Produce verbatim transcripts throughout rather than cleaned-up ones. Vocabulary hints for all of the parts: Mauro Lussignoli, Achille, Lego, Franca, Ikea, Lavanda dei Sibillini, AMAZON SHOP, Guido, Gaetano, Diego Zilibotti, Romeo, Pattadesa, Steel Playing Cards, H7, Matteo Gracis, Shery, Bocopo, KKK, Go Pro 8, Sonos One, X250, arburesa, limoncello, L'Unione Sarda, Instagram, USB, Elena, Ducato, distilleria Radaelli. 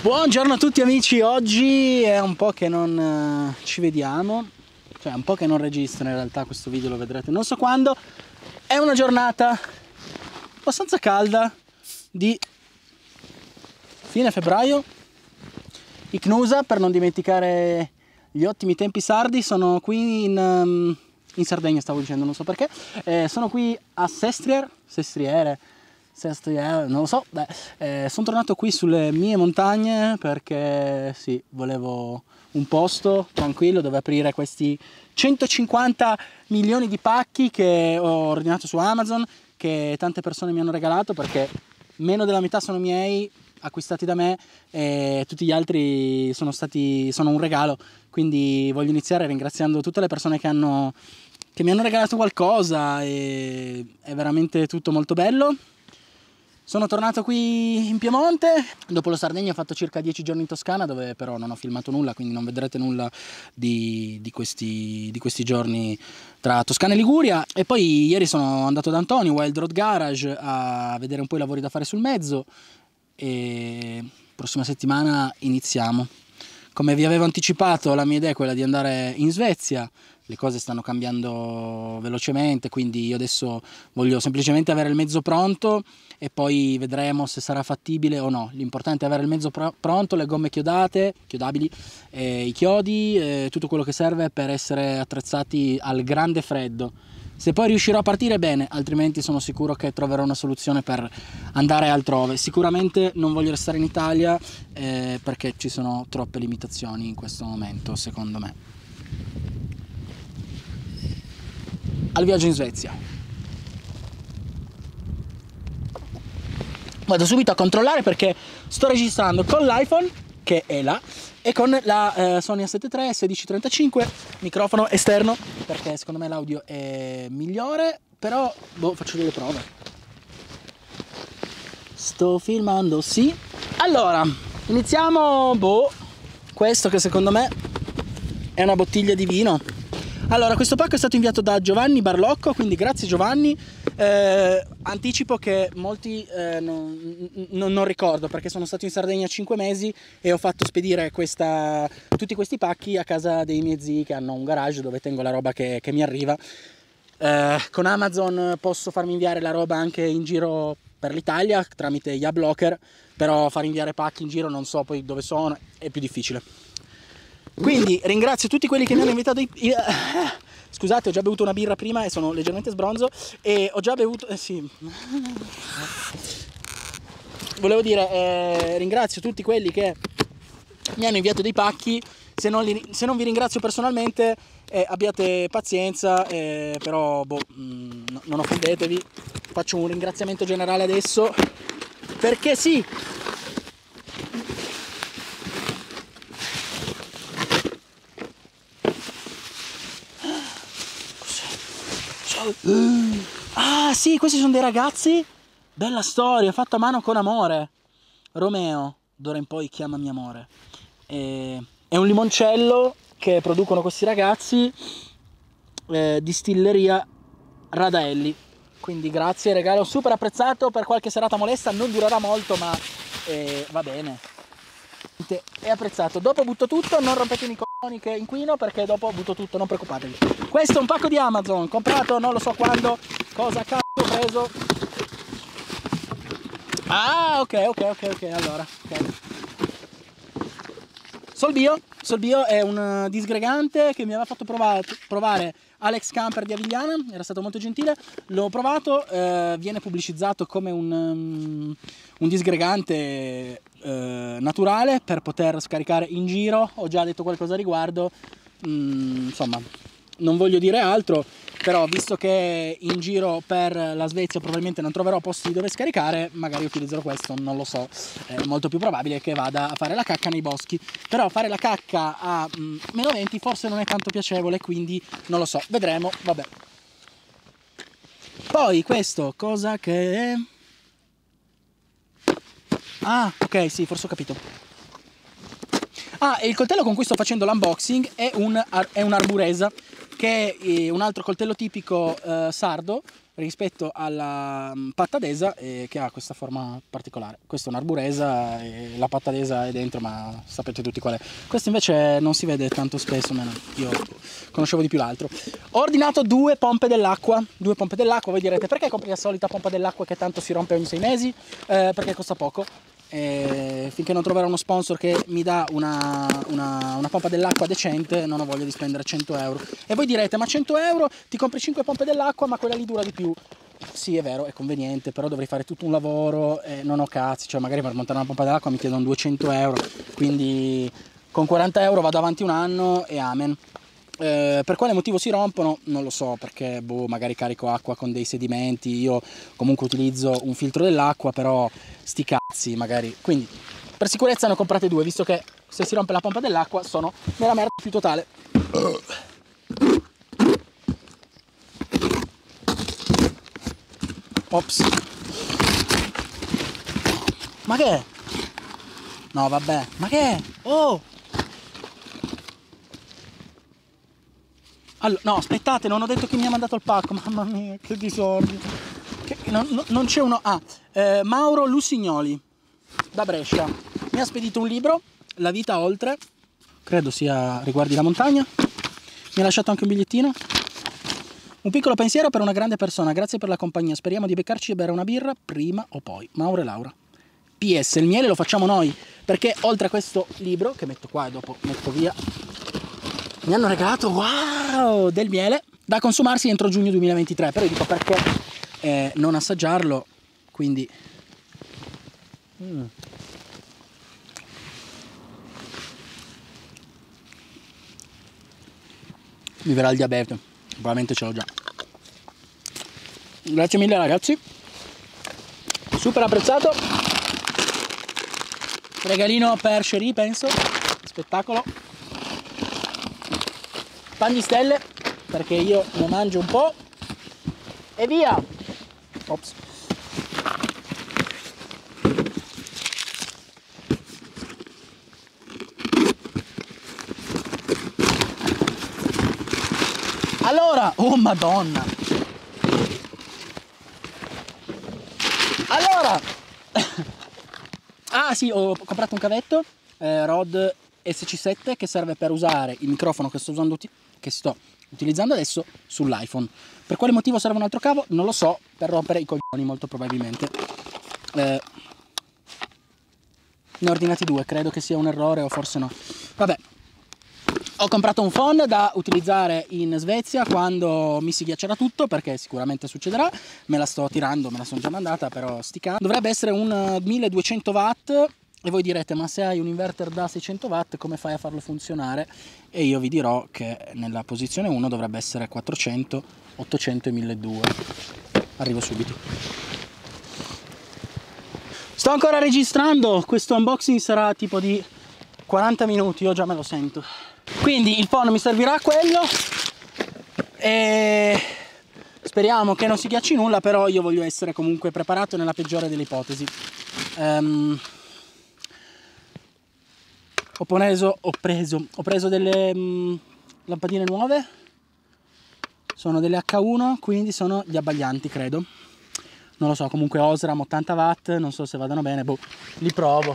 Buongiorno a tutti amici, oggi è un po' che non ci vediamo, cioè un po' che non registro in realtà, questo video lo vedrete non so quando. È una giornata abbastanza calda di fine febbraio, Icnusa, per non dimenticare gli ottimi tempi sardi. Sono qui in, um, in Sardegna, stavo dicendo, non so perché, eh, sono qui a Sestriere, Sestriere. Non lo so, beh, eh, sono tornato qui sulle mie montagne perché sì, volevo un posto tranquillo dove aprire questi centocinquanta milioni di pacchi che ho ordinato su Amazon, che tante persone mi hanno regalato perché meno della metà sono miei, acquistati da me, e tutti gli altri sono stati sono un regalo. Quindi voglio iniziare ringraziando tutte le persone che hanno che mi hanno regalato qualcosa, e è veramente tutto molto bello. Sono tornato qui in Piemonte, dopo la Sardegna ho fatto circa dieci giorni in Toscana, dove però non ho filmato nulla, quindi non vedrete nulla di, di, questi, di questi giorni tra Toscana e Liguria. E poi ieri sono andato da Antonio Wild Road Garage a vedere un po' i lavori da fare sul mezzo, e prossima settimana iniziamo. Come vi avevo anticipato, la mia idea è quella di andare in Svezia. Le cose stanno cambiando velocemente, quindi io adesso voglio semplicemente avere il mezzo pronto e poi vedremo se sarà fattibile o no. L'importante è avere il mezzo pr pronto, le gomme chiodate, chiodabili, eh, i chiodi, eh, tutto quello che serve per essere attrezzati al grande freddo. Se poi riuscirò a partire, bene, altrimenti sono sicuro che troverò una soluzione per andare altrove. Sicuramente non voglio restare in Italia eh, perché ci sono troppe limitazioni in questo momento, secondo me. Al viaggio in Svezia. Vado subito a controllare perché sto registrando con l'iPhone, che è là, e con la eh, Sony A sette tre, sedici trentacinque, microfono esterno, perché secondo me l'audio è migliore, però boh, faccio delle prove. Sto filmando, sì. Allora, iniziamo, boh, questo che secondo me è una bottiglia di vino. Allora, questo pacco è stato inviato da Giovanni Barlocco, quindi grazie Giovanni. Eh, anticipo che molti eh, non, non, non ricordo perché sono stato in Sardegna cinque mesi e ho fatto spedire questa, tutti questi pacchi a casa dei miei zii che hanno un garage dove tengo la roba che, che mi arriva. Eh, con Amazon posso farmi inviare la roba anche in giro per l'Italia tramite gli adblocker, però far inviare pacchi in giro non so poi dove sono, è più difficile. Quindi ringrazio tutti quelli che mi hanno invitato. I... Scusate, ho già bevuto una birra prima e sono leggermente sbronzo. E ho già bevuto... Eh, sì. Volevo dire, eh, ringrazio tutti quelli che mi hanno inviato dei pacchi. Se non, li... Se non vi ringrazio personalmente, eh, abbiate pazienza. Eh, però, boh, mh, non offendetevi. Faccio un ringraziamento generale adesso. Perché sì... Uh. Ah sì, questi sono dei ragazzi, bella storia, fatta a mano con amore. Romeo, d'ora in poi chiamami amore, eh, è un limoncello che producono questi ragazzi, eh, distilleria Radaelli. Quindi grazie, regalo super apprezzato per qualche serata molesta, non durerà molto ma eh, va bene, è apprezzato. Dopo butto tutto, non rompetemi i c***i che inquino, perché dopo butto tutto, non preoccupatevi. Questo è un pacco di Amazon comprato non lo so quando, cosa cazzo ho preso. Ah ok ok ok ok allora okay. Solbio Solbio è un disgregante che mi aveva fatto provato, provare Alex Camper di Avigliana, era stato molto gentile, l'ho provato, eh, viene pubblicizzato come un, um, un disgregante Eh, naturale per poter scaricare in giro. Ho già detto qualcosa a riguardo, mm, insomma non voglio dire altro, però visto che in giro per la Svezia probabilmente non troverò posti dove scaricare, magari utilizzerò questo, non lo so, è molto più probabile che vada a fare la cacca nei boschi, però fare la cacca a mm, meno venti forse non è tanto piacevole, quindi non lo so, vedremo, vabbè. Poi questo cosa che... Ah, ok, sì, forse ho capito. Ah, e il coltello con cui sto facendo l'unboxing è un, è un arburesa, che è un altro coltello tipico eh, sardo rispetto alla pattadesa, eh, che ha questa forma particolare. Questa è un'arburesa, eh, la pattadesa è dentro, ma sapete tutti qual è. Questo invece non si vede tanto spesso, meno io conoscevo di più l'altro. Ho ordinato due pompe dell'acqua, due pompe dell'acqua. Voi direte: perché compri la solita pompa dell'acqua che tanto si rompe ogni sei mesi? Eh, perché costa poco. E finché non troverò uno sponsor che mi dà una, una, una pompa dell'acqua decente, non ho voglia di spendere cento euro. E voi direte: ma cento euro ti compri cinque pompe dell'acqua, ma quella lì dura di più. Sì, è vero, è conveniente, però dovrei fare tutto un lavoro e non ho cazzi, cioè magari per montare una pompa dell'acqua mi chiedono duecento euro, quindi con quaranta euro vado avanti un anno e amen. Eh, per quale motivo si rompono? Non lo so, perché boh, magari carico acqua con dei sedimenti. Io comunque utilizzo un filtro dell'acqua, però sti cazzi magari. Quindi per sicurezza ne ho comprate due, visto che se si rompe la pompa dell'acqua sono nella merda più totale. Ops. Ma che è? No vabbè, ma che è? Oh! Allora, no, aspettate, non ho detto che mi ha mandato il pacco, mamma mia, che disordine. Che, non non, non c'è uno... Ah, eh, Mauro Lussignoli, da Brescia, mi ha spedito un libro, La vita oltre, credo sia riguardi la montagna, mi ha lasciato anche un bigliettino. Un piccolo pensiero per una grande persona, grazie per la compagnia, speriamo di beccarci e bere una birra prima o poi. Mauro e Laura. P S, il miele lo facciamo noi, perché oltre a questo libro, che metto qua e dopo metto via... Mi hanno regalato, wow, del miele da consumarsi entro giugno duemilaventitré, però io dico perché eh, non assaggiarlo, quindi... Mm. Mi verrà il diabete, probabilmente ce l'ho già. Grazie mille ragazzi, super apprezzato. Regalino per Shery, penso, spettacolo. Pan di stelle, perché io ne mangio un po' e via. Ops. Allora, oh madonna, allora ah sì, ho comprato un cavetto eh, Rode S C sette che serve per usare il microfono che sto usando che sto utilizzando adesso sull'iPhone. Per quale motivo serve un altro cavo? Non lo so, per rompere i coglioni molto probabilmente. Eh, ne ho ordinati due, credo che sia un errore o forse no. Vabbè, ho comprato un phon da utilizzare in Svezia quando mi si ghiaccerà tutto, perché sicuramente succederà. Me la sto tirando, me la sono già mandata, però sticando. Dovrebbe essere un milleduecento watt. E voi direte: ma se hai un inverter da seicento watt come fai a farlo funzionare? E io vi dirò che nella posizione uno dovrebbe essere quattrocento, ottocento e milleduecento. Arrivo subito. Sto ancora registrando, questo unboxing sarà tipo di quaranta minuti, io già me lo sento. Quindi il phon mi servirà a quello e speriamo che non si ghiacci nulla, però io voglio essere comunque preparato nella peggiore delle ipotesi. Um, Ho preso, ho preso, ho preso delle mh, lampadine nuove, sono delle H uno, quindi sono gli abbaglianti, credo. Non lo so, comunque Osram ottanta watt, non so se vadano bene, boh, li provo.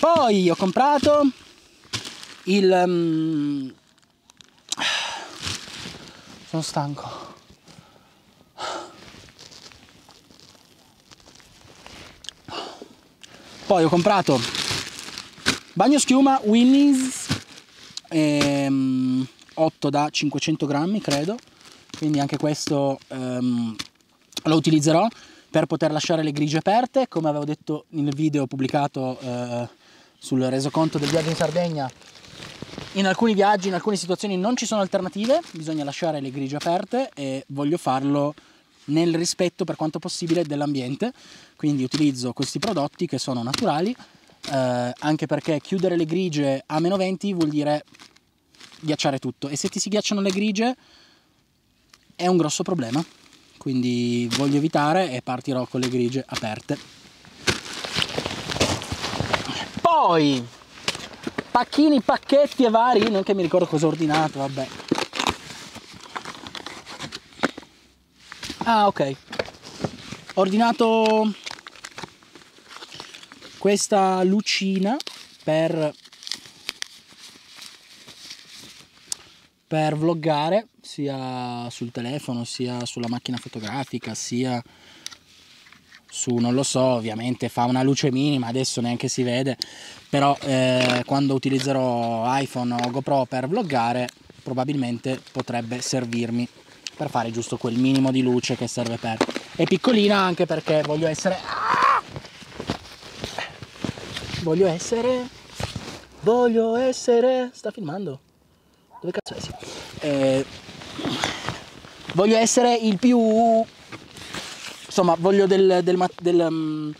Poi ho comprato il... Mh, sono stanco. Poi ho comprato... bagno schiuma Winnie's ehm, otto da cinquecento grammi credo, quindi anche questo ehm, lo utilizzerò per poter lasciare le grigie aperte. Come avevo detto nel video pubblicato eh, sul resoconto del viaggio in Sardegna, in alcuni viaggi, in alcune situazioni non ci sono alternative, bisogna lasciare le grigie aperte e voglio farlo nel rispetto per quanto possibile dell'ambiente, quindi utilizzo questi prodotti che sono naturali. Eh, anche perché chiudere le grigie a meno venti vuol dire ghiacciare tutto, e se ti si ghiacciano le grigie è un grosso problema, quindi voglio evitare e partirò con le grigie aperte. Poi pacchini, pacchetti e vari, non che mi ricordo cosa ho ordinato, vabbè, Ah, ok. Ho ordinato questa lucina per per vloggare sia sul telefono, sia sulla macchina fotografica, sia su, non lo so, ovviamente fa una luce minima, adesso neanche si vede, però eh, quando utilizzerò iPhone o GoPro per vloggare probabilmente potrebbe servirmi per fare giusto quel minimo di luce che serve per... È piccolina anche perché voglio essere... Ah! Voglio essere... Voglio essere... Sta filmando? Dove cazzo è? Sì. Eh... Voglio essere il più... Insomma, voglio del... del, del um...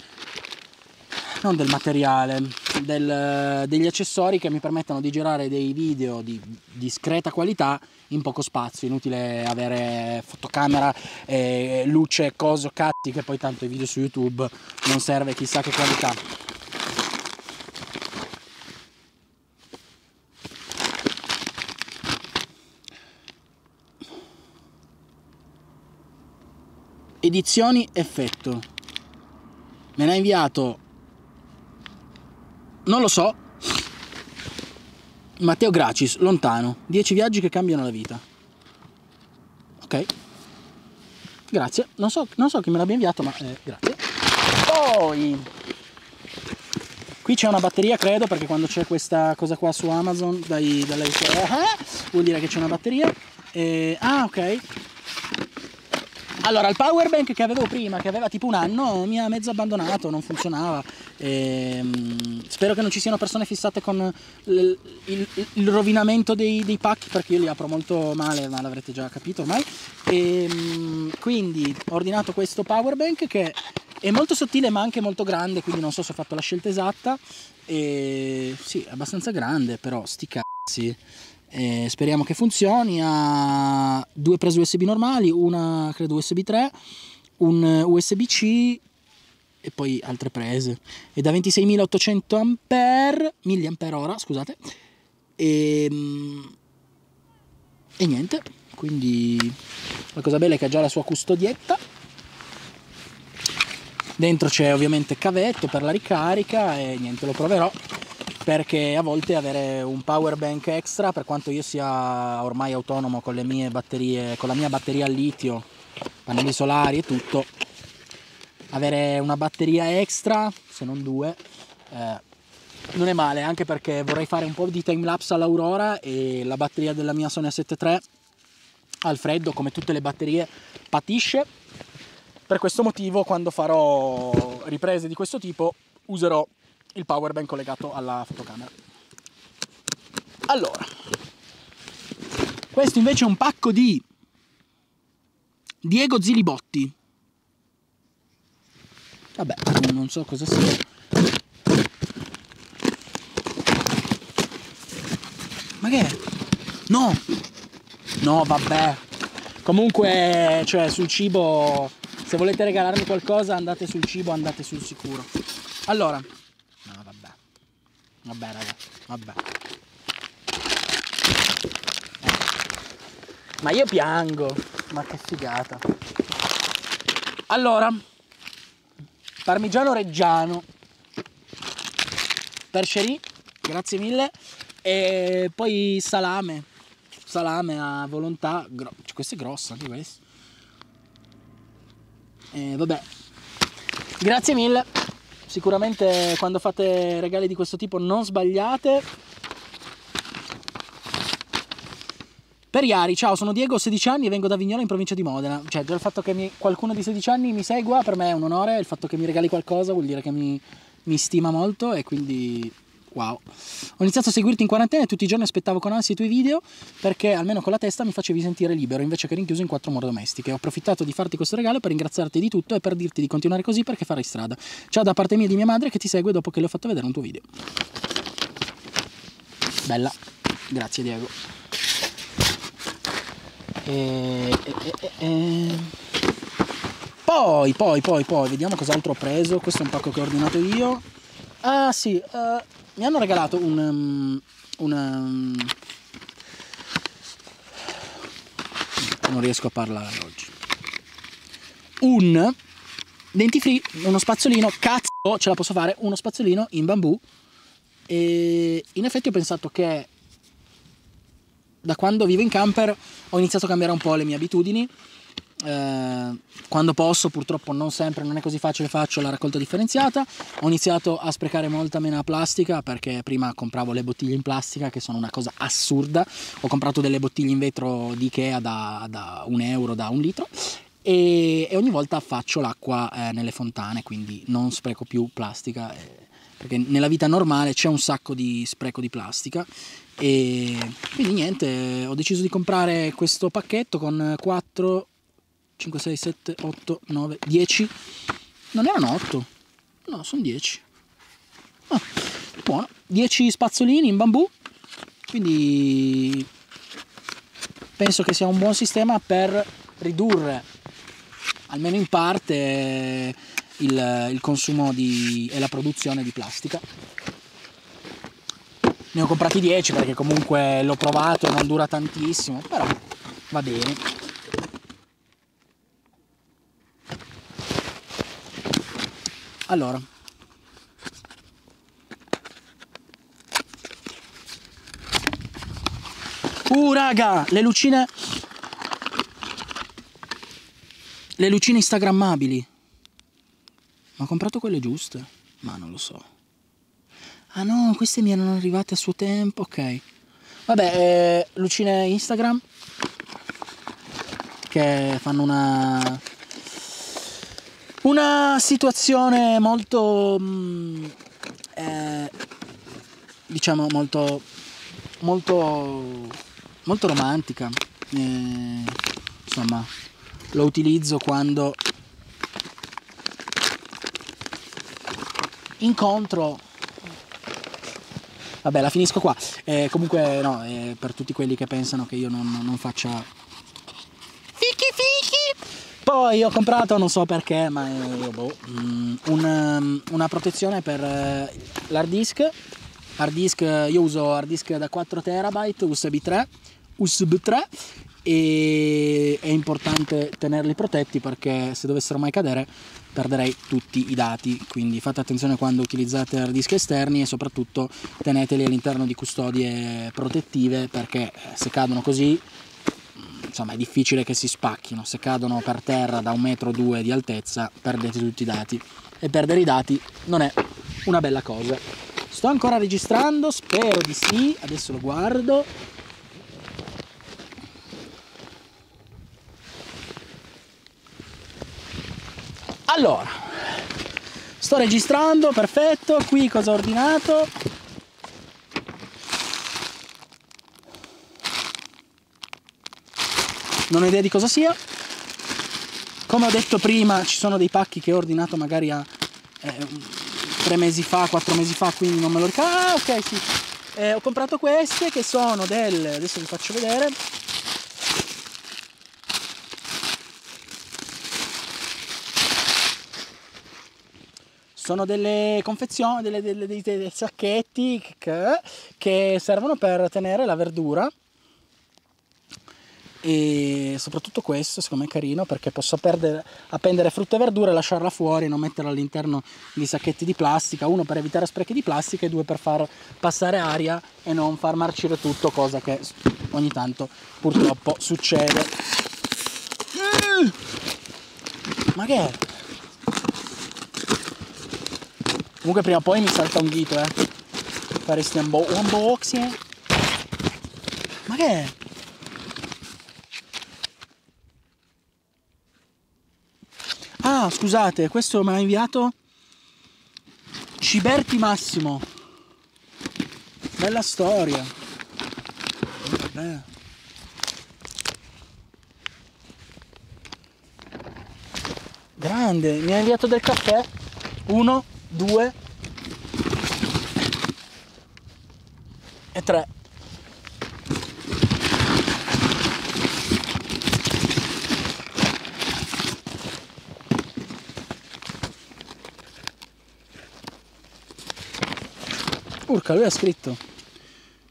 non del materiale, del, degli accessori che mi permettano di girare dei video di discreta qualità in poco spazio. Inutile avere fotocamera, eh, luce, coso, catti, che poi tanto i video su YouTube non serve chissà che qualità. Edizioni effetto. Me ne ha inviato... Non lo so. Matteo Gracis, lontano. dieci viaggi che cambiano la vita. Ok. Grazie. Non so, non so chi me l'abbia inviato, ma eh, grazie. Poi qui c'è una batteria, credo, perché quando c'è questa cosa qua su Amazon dai, dalla... vuol dire che c'è una batteria. E... Ah, ok. Allora, il power bank che avevo prima, che aveva tipo un anno, mi ha mezzo abbandonato, non funzionava. Ehm, spero che non ci siano persone fissate con il, il, il rovinamento dei, dei pacchi, perché io li apro molto male, ma l'avrete già capito ormai. Ehm, quindi ho ordinato questo power bank che è molto sottile ma anche molto grande, quindi non so se ho fatto la scelta esatta. Ehm, sì, è abbastanza grande, però sti cazzi. Eh, speriamo che funzioni. Ha due prese U S B normali, una credo U S B tre, un U S B C e poi altre prese, e da ventiseimilaottocento ampere, milliampere ora, scusate, e, e niente. Quindi la cosa bella è che ha già la sua custodietta. Dentro c'è ovviamente cavetto per la ricarica e niente, lo proverò, perché a volte avere un power bank extra, per quanto io sia ormai autonomo con le mie batterie, con la mia batteria al litio, pannelli solari e tutto, avere una batteria extra, se non due, eh, non è male, anche perché vorrei fare un po' di time lapse all'aurora, e la batteria della mia Sony A sette tre al freddo, come tutte le batterie, patisce. Per questo motivo, quando farò riprese di questo tipo, userò il power bank collegato alla fotocamera. Allora, questo invece è un pacco di Diego Zilibotti. Vabbè, non so cosa sia. Ma che è? No! No, vabbè. Comunque, cioè, sul cibo, se volete regalarmi qualcosa, andate sul cibo, andate sul sicuro. Allora, no, vabbè. Vabbè, raga, vabbè. Ma io piango. Ma che figata. Allora, parmigiano reggiano per Shery, grazie mille. E poi salame. Salame a volontà. Questo è grosso anche questo. E vabbè, grazie mille. Sicuramente quando fate regali di questo tipo non sbagliate. Per Iari, ciao, sono Diego, ho sedici anni e vengo da Vignola in provincia di Modena. Cioè, già il fatto che mi, qualcuno di sedici anni mi segua per me è un onore, il fatto che mi regali qualcosa vuol dire che mi, mi stima molto, e quindi wow. Ho iniziato a seguirti in quarantena e tutti i giorni aspettavo con ansia i tuoi video, perché almeno con la testa mi facevi sentire libero invece che rinchiuso in quattro mura domestiche. Ho approfittato di farti questo regalo per ringraziarti di tutto e per dirti di continuare così, perché farai strada. Ciao da parte mia e di mia madre, che ti segue dopo che le ho fatto vedere un tuo video. Bella, grazie Diego. E, e, e, e. Poi, poi, poi, poi, vediamo cos'altro ho preso. Questo è un pacco che ho ordinato io. Ah sì, uh, mi hanno regalato un, um, un um... non riesco a parlare oggi. un dentifree, uno spazzolino, cazzo ce la posso fare, uno spazzolino in bambù. E in effetti ho pensato che da quando vivo in camper ho iniziato a cambiare un po' le mie abitudini, eh, quando posso, purtroppo non sempre, non è così facile, faccio la raccolta differenziata, ho iniziato a sprecare molta meno plastica perché prima compravo le bottiglie in plastica che sono una cosa assurda, ho comprato delle bottiglie in vetro di Ikea da, da un euro, da un litro. E, e ogni volta faccio l'acqua eh, nelle fontane, quindi non spreco più plastica, eh, perché nella vita normale c'è un sacco di spreco di plastica. E quindi niente, ho deciso di comprare questo pacchetto con quattro, cinque, sei, sette, otto, nove, dieci, non erano otto, no, sono dieci, ah, buono, dieci spazzolini in bambù, quindi penso che sia un buon sistema per ridurre almeno in parte il, il consumo di, e la produzione di plastica. Ne ho comprati dieci perché comunque l'ho provato e non dura tantissimo, però va bene. Allora, uh raga, le lucine, le lucine instagrammabili, ma ho comprato quelle giuste? Ma non lo so. Ah no, queste mi erano arrivate a suo tempo, ok. Vabbè, eh, lucine Instagram che fanno una una situazione molto mh, eh, diciamo molto molto molto romantica, eh, insomma. Lo utilizzo quando incontro, vabbè la finisco qua, eh, comunque no, eh, per tutti quelli che pensano che io non, non faccia fichi fichi. Poi ho comprato, non so perché, ma eh, boh, una, una protezione per l'hard disk. Hard disk, io uso hard disk da quattro terabyte U S B tre, U S B tre, e è importante tenerli protetti perché se dovessero mai cadere perderei tutti i dati, quindi fate attenzione quando utilizzate hard disk esterni e soprattutto teneteli all'interno di custodie protettive perché se cadono così, insomma, è difficile che si spacchino. Se cadono per terra da un metro o due di altezza perdete tutti i dati, e perdere i dati non è una bella cosa. Sto ancora registrando? Spero di sì, adesso lo guardo. Allora, sto registrando, perfetto. Qui cosa ho ordinato? Non ho idea di cosa sia. Come ho detto prima, ci sono dei pacchi che ho ordinato magari a eh, tre mesi fa, quattro mesi fa, quindi non me lo ricordo. Ah, ok, sì. Eh, ho comprato queste che sono delle... Adesso vi faccio vedere. Sono delle confezioni, delle, delle, dei, dei sacchetti che, che servono per tenere la verdura, e soprattutto questo secondo me è carino perché posso perdere, appendere frutta e verdura e lasciarla fuori, non metterla all'interno di sacchetti di plastica, uno per evitare sprechi di plastica e due per far passare aria e non far marcire tutto, cosa che ogni tanto purtroppo succede. Ma che è? Comunque prima o poi mi salta un dito, eh. Fare sti unboxing. Ma che è? Ah, scusate, questo me l'ha inviato Ciberti Massimo. Bella storia. Vabbè. Grande, mi ha inviato del caffè. Uno, due e tre. Urca, lui ha scritto: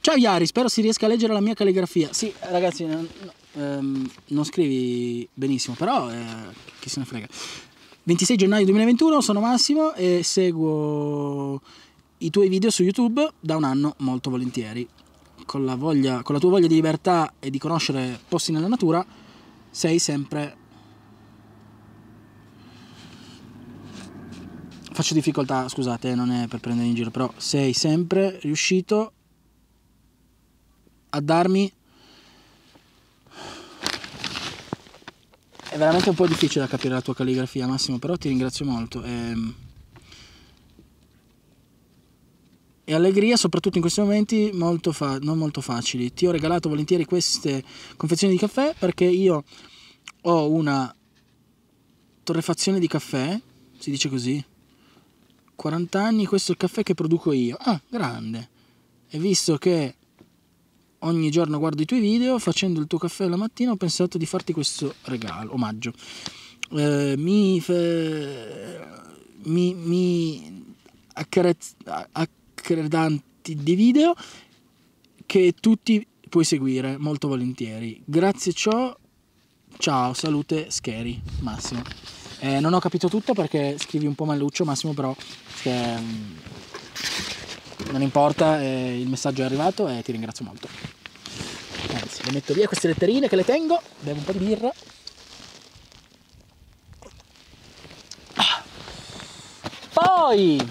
ciao Iari, spero si riesca a leggere la mia calligrafia. Sì, ragazzi, no, no. ehm, non scrivi benissimo, però eh, chi se ne frega. ventisei gennaio duemilaventuno, sono Massimo e seguo i tuoi video su YouTube da un anno molto volentieri. Con la, voglia, con la tua voglia di libertà e di conoscere posti nella natura, sei sempre... Faccio difficoltà, scusate, non è per prendere in giro, però sei sempre riuscito a darmi... È veramente un po' difficile da capire la tua calligrafia, Massimo, però ti ringrazio molto. E... e allegria, soprattutto in questi momenti molto fa non molto facili. Ti ho regalato volentieri queste confezioni di caffè perché io ho una torrefazione di caffè, si dice così, quaranta anni, questo è il caffè che produco io. Ah, grande! E visto che ogni giorno guardo i tuoi video, facendo il tuo caffè la mattina ho pensato di farti questo regalo, omaggio. Eh, mi, mi... mi... accarezza... credanti di video che tutti puoi seguire molto volentieri, grazie a ciò, ciao, salute Shery. Massimo, eh, non ho capito tutto perché scrivi un po' malluccio, Massimo, però che, um, non importa, eh, il messaggio è arrivato e ti ringrazio molto. Anzi, le metto via queste letterine che le tengo, bevo un po' di birra. Ah. Poi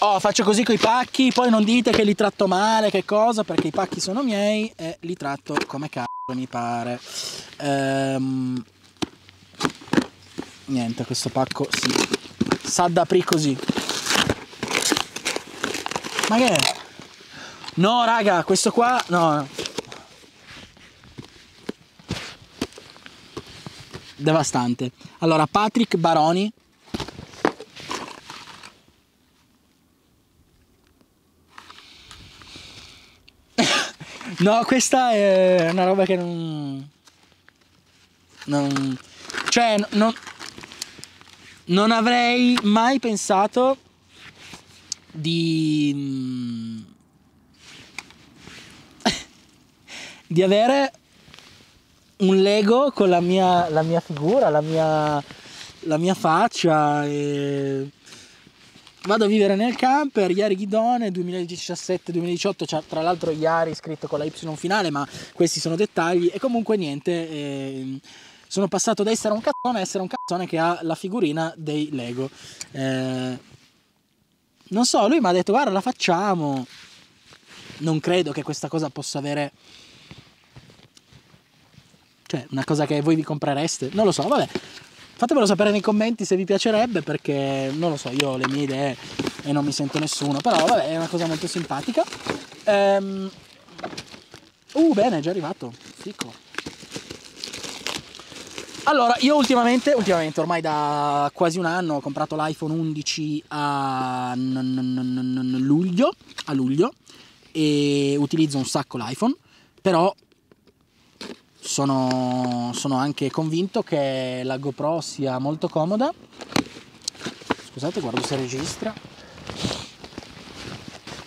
oh, faccio così con i pacchi, poi non dite che li tratto male, che cosa, perché i pacchi sono miei e li tratto come cazzo mi pare. Ehm, niente, questo pacco si sa da aprì così. Ma che è? No, raga, questo qua, no. Devastante. Allora, Patrick Baroni. No, questa è una roba che non... non cioè, non, non avrei mai pensato di... di avere un Lego con la mia, la mia figura, la mia, la mia faccia. E... Vado a vivere nel camper, Iari Ghidone, duemiladiciassette duemiladiciotto, cioè, tra l'altro Iari scritto con la Y finale, ma questi sono dettagli. E comunque niente, eh, sono passato da essere un cazzone a essere un cazzone che ha la figurina dei Lego. Eh, non so, lui mi ha detto guarda la facciamo. Non credo che questa cosa possa avere... Cioè, una cosa che voi vi comprereste? Non lo so, vabbè. Fatemelo sapere nei commenti se vi piacerebbe, perché non lo so, io ho le mie idee e non mi sento nessuno, però vabbè, è una cosa molto simpatica. Ehm... Uh, bene, è già arrivato, fico. Allora, io ultimamente, ultimamente, ormai da quasi un anno, ho comprato l'iPhone undici a luglio, a luglio, e utilizzo un sacco l'iPhone, però... Sono, sono anche convinto che la GoPro sia molto comoda. Scusate, guardo se registra.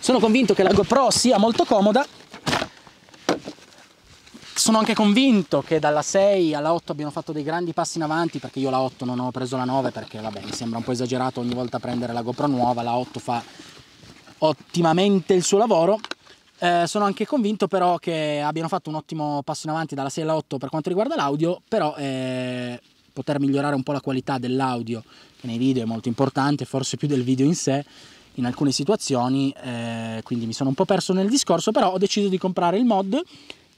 Sono convinto che la GoPro sia molto comoda. Sono anche convinto che dalla sei alla otto abbiano fatto dei grandi passi in avanti, perché io la otto non ho preso la nove, perché vabbè, mi sembra un po' esagerato ogni volta prendere la GoPro nuova. La otto fa ottimamente il suo lavoro. Eh, sono anche convinto però che abbiano fatto un ottimo passo in avanti dalla sei alla otto per quanto riguarda l'audio, però eh, poter migliorare un po' la qualità dell'audio, che nei video è molto importante, forse più del video in sé in alcune situazioni, eh, quindi mi sono un po' perso nel discorso, però ho deciso di comprare il mod,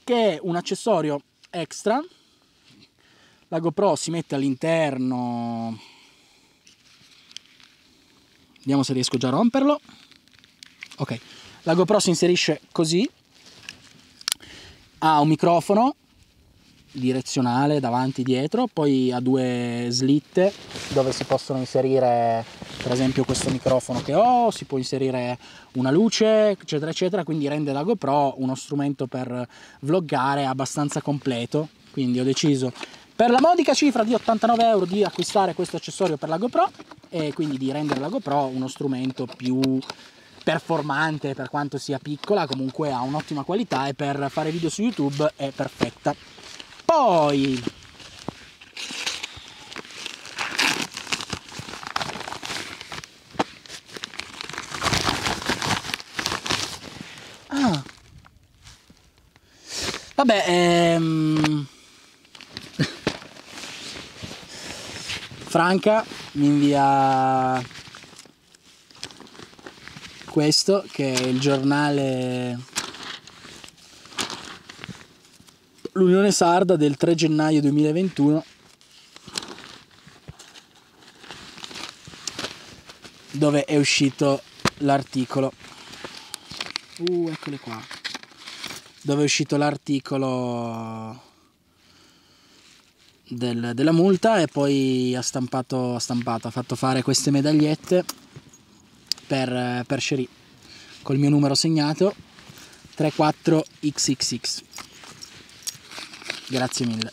che è un accessorio extra. La GoPro si mette all'interno, vediamo se riesco già a romperlo, ok. La GoPro si inserisce così, ha un microfono direzionale davanti e dietro, poi ha due slitte dove si possono inserire per esempio questo microfono che ho, si può inserire una luce, eccetera eccetera, quindi rende la GoPro uno strumento per vloggare abbastanza completo. Quindi ho deciso per la modica cifra di ottantanove euro di acquistare questo accessorio per la GoPro e quindi di rendere la GoPro uno strumento più performante per quanto sia piccola, comunque ha un'ottima qualità e per fare video su YouTube è perfetta. Poi ah. Vabbè ehm... Franca mi invia questo che è il giornale L'Unione Sarda del tre gennaio duemilaventuno, dove è uscito l'articolo uh eccole qua dove è uscito l'articolo del, della multa, e poi ha stampato, ha stampato ha fatto fare queste medagliette per, per Shery col mio numero segnato tre quattro X X X. Grazie mille.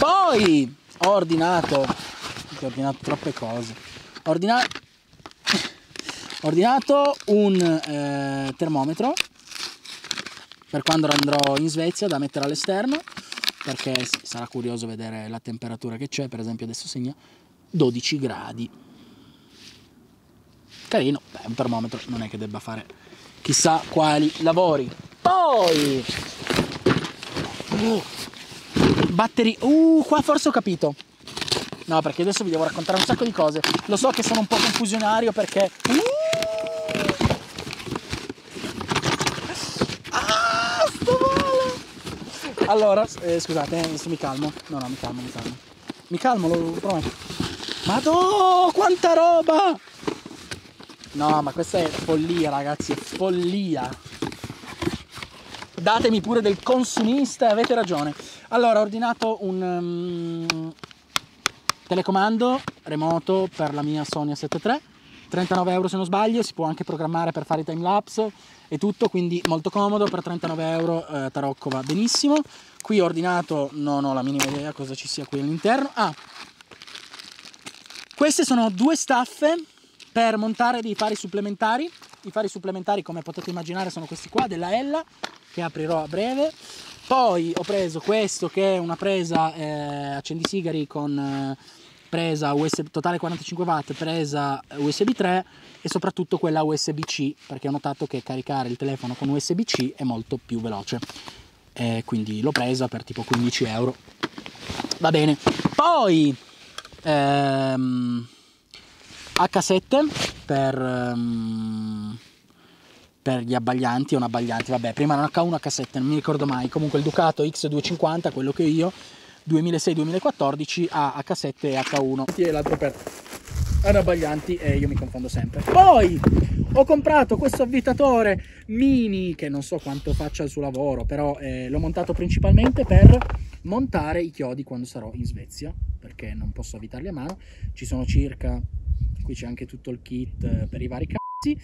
Poi ho ordinato, ho ordinato troppe cose. Ho ordinato, ho ordinato un eh, termometro per quando andrò in Svezia da mettere all'esterno, perché sarà curioso vedere la temperatura che c'è. Per esempio adesso segna dodici gradi. Carino, beh, un termometro non è che debba fare chissà quali lavori. Poi uh, batterie. Uh, qua forse ho capito. No, perché adesso vi devo raccontare un sacco di cose. Lo so che sono un po' confusionario perché uh, ah, sto male. Allora, eh, scusate, adesso mi calmo. No, no, mi calmo, mi calmo. Mi calmo, lo prometto. Madò, quanta roba! No, ma questa è follia, ragazzi, è follia. Datemi pure del consumista, avete ragione. Allora, ho ordinato un um, telecomando remoto per la mia Sony A sette tre, trentanove euro se non sbaglio, si può anche programmare per fare i timelapse e tutto, quindi molto comodo, per trentanove euro eh, tarocco va benissimo. Qui ho ordinato, non ho la minima idea cosa ci sia qui all'interno. Ah, queste sono due staffe per montare dei fari supplementari. I fari supplementari, come potete immaginare, sono questi qua della Hella, che aprirò a breve. Poi ho preso questo che è una presa eh, accendisigari con eh, presa U S B, totale quarantacinque watt, presa U S B tre e soprattutto quella U S B C, perché ho notato che caricare il telefono con U S B C è molto più veloce, eh, quindi l'ho presa per tipo quindici euro, va bene. Poi ehm, H sette per, um, per gli abbaglianti, è un abbagliante, vabbè, prima era un H uno H sette, non mi ricordo mai, comunque il Ducato X duecentocinquanta, quello che ho io, duemilasei duemilaquattordici, ha H sette e H uno, e l'altro per abbaglianti e io mi confondo sempre. Poi ho comprato questo avvitatore mini, che non so quanto faccia il suo lavoro, però eh, l'ho montato principalmente per montare i chiodi quando sarò in Svezia, perché non posso avvitarli a mano, ci sono circa... Qui c'è anche tutto il kit per i vari cazzi,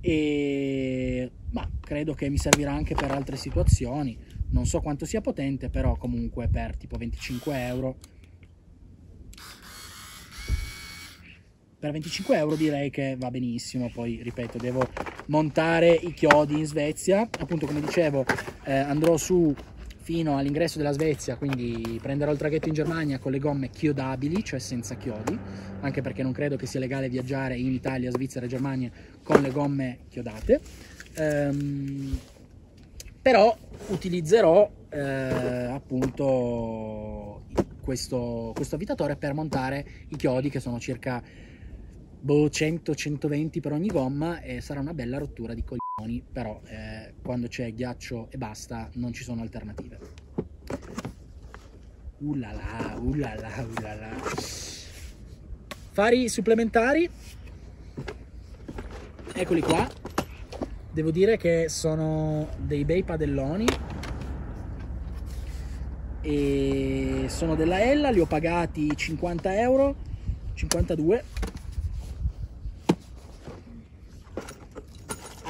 e ma credo che mi servirà anche per altre situazioni. Non so quanto sia potente, però comunque per tipo venticinque euro. Per venticinque euro direi che va benissimo. Poi ripeto, devo montare i chiodi in Svezia. Appunto, come dicevo, eh, andrò su fino all'ingresso della Svezia, quindi prenderò il traghetto in Germania con le gomme chiodabili, cioè senza chiodi, anche perché non credo che sia legale viaggiare in Italia, Svizzera e Germania con le gomme chiodate. Ehm, però utilizzerò eh, appunto questo, questo avvitatore per montare i chiodi, che sono circa boh, cento centoventi per ogni gomma, e sarà una bella rottura di coglioni. Però eh, quando c'è ghiaccio e basta non ci sono alternative. Ulala, ulala, ulala. Fari supplementari, eccoli qua. Devo dire che sono dei bei padelloni e sono della Hella, li ho pagati cinquanta euro, cinquantadue.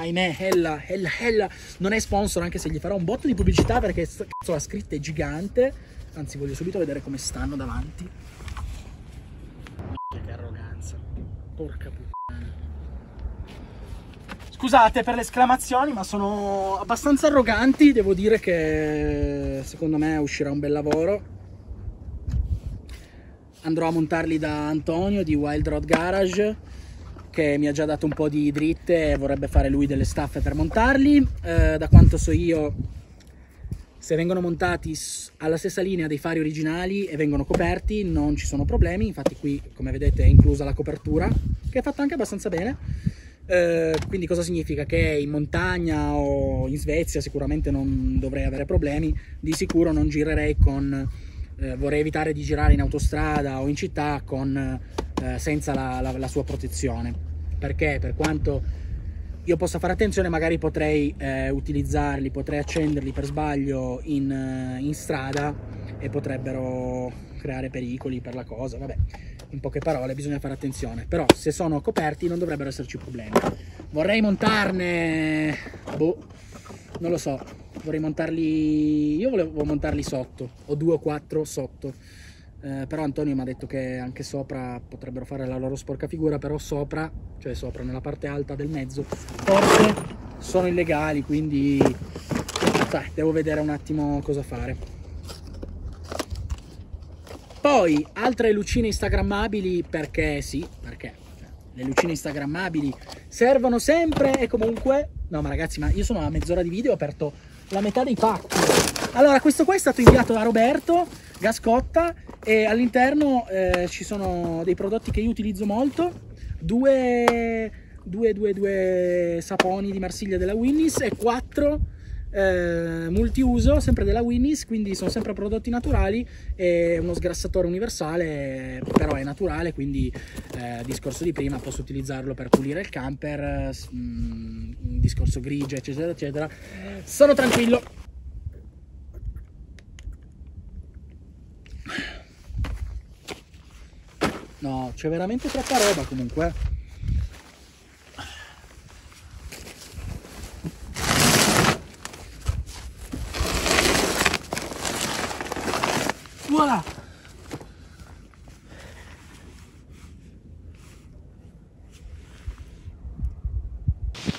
Ahimè, Hella, Hella, Hella non è sponsor, anche se gli farò un botto di pubblicità, perché cazzo, la scritta è gigante. Anzi, voglio subito vedere come stanno davanti. distanza. Porca puttana. Scusate per le esclamazioni, ma sono abbastanza arroganti. Devo dire che secondo me uscirà un bel lavoro. Andrò a montarli da Antonio di Wild Road Garage, che mi ha già dato un po' di dritte e vorrebbe fare lui delle staffe per montarli. Eh, da quanto so io, se vengono montati alla stessa linea dei fari originali e vengono coperti, non ci sono problemi. Infatti qui, come vedete, è inclusa la copertura, che è fatta anche abbastanza bene. Eh, quindi cosa significa? Che in montagna o in Svezia sicuramente non dovrei avere problemi. Di sicuro non girerei con... Eh, vorrei evitare di girare in autostrada o in città con, eh, senza la, la, la sua protezione, perché per quanto io possa fare attenzione, magari potrei eh, utilizzarli, potrei accenderli per sbaglio in, in strada e potrebbero creare pericoli per la cosa. Vabbè, in poche parole bisogna fare attenzione, però se sono coperti non dovrebbero esserci problemi. Vorrei montarne... boh, non lo so. Vorrei montarli, io volevo montarli sotto, o due o quattro sotto, eh, però Antonio mi ha detto che anche sopra potrebbero fare la loro sporca figura, però sopra, cioè sopra nella parte alta del mezzo, forse sono illegali, quindi dai, devo vedere un attimo cosa fare. Poi altre lucine instagrammabili, perché sì, perché le lucine instagrammabili servono sempre e comunque. No, ma ragazzi, ma io sono a mezz'ora di video, ho aperto la metà dei pacchi. Allora, questo qua è stato inviato da Roberto Gascotta e all'interno eh, ci sono dei prodotti che io utilizzo molto, due, due, due, due saponi di Marsiglia della Winnie's e quattro eh, multiuso, sempre della Winnie's, quindi sono sempre prodotti naturali, e uno sgrassatore universale, però è naturale, quindi eh, discorso di prima, posso utilizzarlo per pulire il camper, mh, discorso grigia, eccetera eccetera, sono tranquillo. No, c'è veramente troppa roba comunque. Voilà.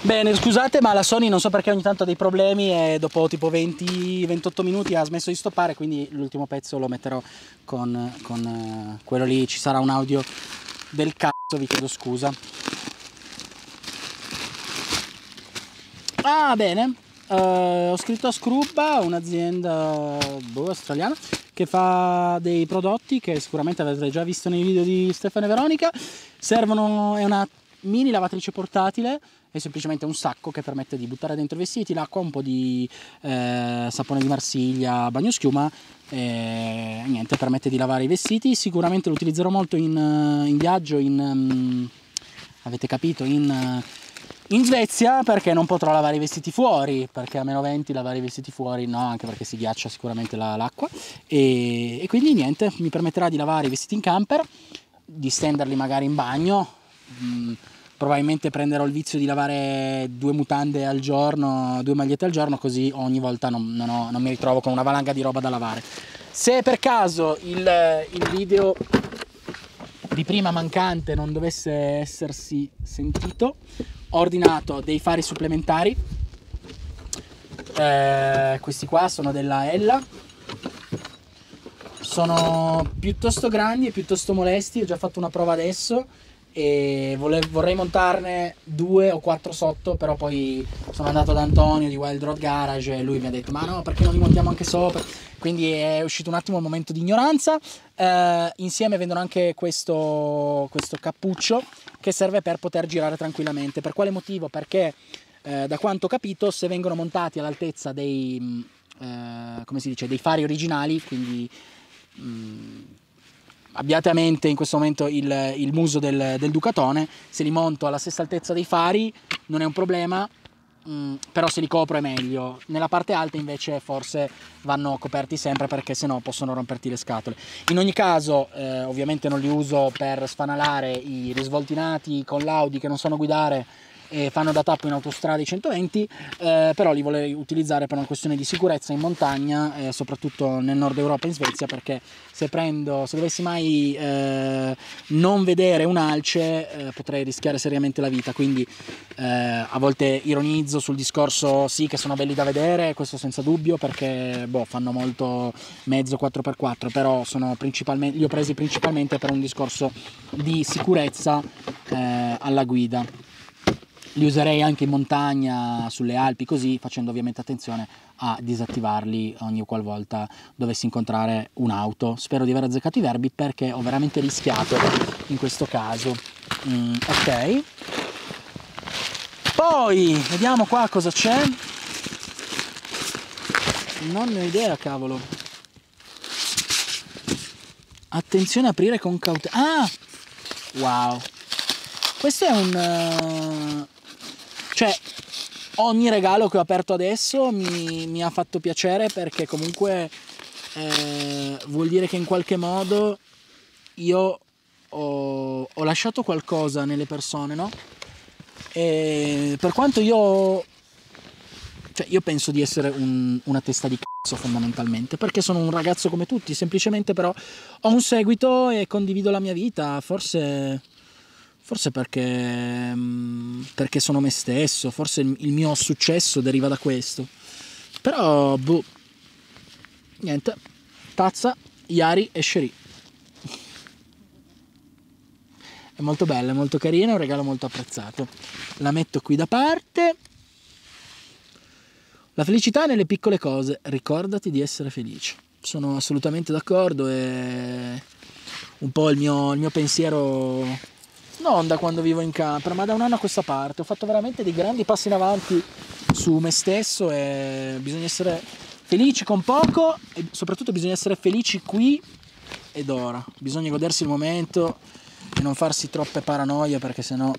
Bene, scusate, ma la Sony non so perché ogni tanto ha dei problemi e dopo tipo venti ventotto minuti ha smesso di stoppare, quindi l'ultimo pezzo lo metterò con, con uh, quello lì. Ci sarà un audio del cazzo, vi chiedo scusa. Ah, bene, uh, ho scritto a Scrubba, un'azienda boh, australiana, che fa dei prodotti che sicuramente avete già visto nei video di Stefano e Veronica. Servono, è una mini lavatrice portatile, è semplicemente un sacco che permette di buttare dentro i vestiti, l'acqua, un po' di eh, sapone di Marsiglia, bagnoschiuma e niente, permette di lavare i vestiti. Sicuramente lo utilizzerò molto in, in viaggio, in um, avete capito, in, in Svezia, perché non potrò lavare i vestiti fuori, perché a meno venti lavare i vestiti fuori no, anche perché si ghiaccia sicuramente l'acqua, e, e quindi niente, mi permetterà di lavare i vestiti in camper, di stenderli magari in bagno. Mm, probabilmente prenderò il vizio di lavare due mutande al giorno, due magliette al giorno, così ogni volta non, non, ho, non mi ritrovo con una valanga di roba da lavare. Se per caso il, il video di prima mancante non dovesse essersi sentito, ho ordinato dei fari supplementari, eh, questi qua sono della Hella, sono piuttosto grandi e piuttosto molesti, ho già fatto una prova adesso e vorrei montarne due o quattro sotto, però poi sono andato da Antonio di Wild Road Garage e lui mi ha detto ma no, perché non li montiamo anche sopra, quindi è uscito un attimo un momento di ignoranza. Eh, insieme vendono anche questo, questo cappuccio che serve per poter girare tranquillamente. Per quale motivo? Perché eh, da quanto ho capito, se vengono montati all'altezza dei eh, come si dice, dei fari originali, quindi mh, abbiate a mente in questo momento il, il muso del, del Ducatone, se li monto alla stessa altezza dei fari non è un problema, mh, però se li copro è meglio. Nella parte alta invece forse vanno coperti sempre, perché sennò possono romperti le scatole. In ogni caso eh, ovviamente non li uso per sfanalare i risvoltinati con l'Audi che non sanno guidare e fanno da tappo in autostrada i centoventi, eh, però li volevo utilizzare per una questione di sicurezza in montagna, eh, soprattutto nel nord Europa, in Svezia, perché se prendo, se dovessi mai eh, non vedere un alce, eh, potrei rischiare seriamente la vita. Quindi eh, a volte ironizzo sul discorso, sì che sono belli da vedere, questo senza dubbio, perché boh, fanno molto mezzo quattro per quattro, però sono principalmente, li ho presi principalmente per un discorso di sicurezza eh, alla guida. Li userei anche in montagna, sulle Alpi, così, facendo ovviamente attenzione a disattivarli ogni qualvolta dovessi incontrare un'auto. Spero di aver azzeccato i verbi, perché ho veramente rischiato in questo caso. Mm, ok, poi vediamo qua cosa c'è. Non ne ho idea, cavolo. Attenzione a aprire con cautela. Ah, wow, questo è un... cioè, ogni regalo che ho aperto adesso mi, mi ha fatto piacere, perché comunque eh, vuol dire che in qualche modo io ho, ho lasciato qualcosa nelle persone, no? E per quanto io... cioè, io penso di essere un, una testa di cazzo fondamentalmente, perché sono un ragazzo come tutti, semplicemente però ho un seguito e condivido la mia vita, forse... Forse perché, perché sono me stesso, forse il mio successo deriva da questo. Però, boh, niente, Tazza, Iari e Shery. È molto bella, è molto carina, è un regalo molto apprezzato. La metto qui da parte. La felicità nelle piccole cose, ricordati di essere felice. Sono assolutamente d'accordo, è un po' il mio, il mio pensiero... non da quando vivo in camper, ma da un anno a questa parte ho fatto veramente dei grandi passi in avanti su me stesso, e bisogna essere felici con poco, e soprattutto bisogna essere felici qui ed ora, bisogna godersi il momento e non farsi troppe paranoie, perché sennò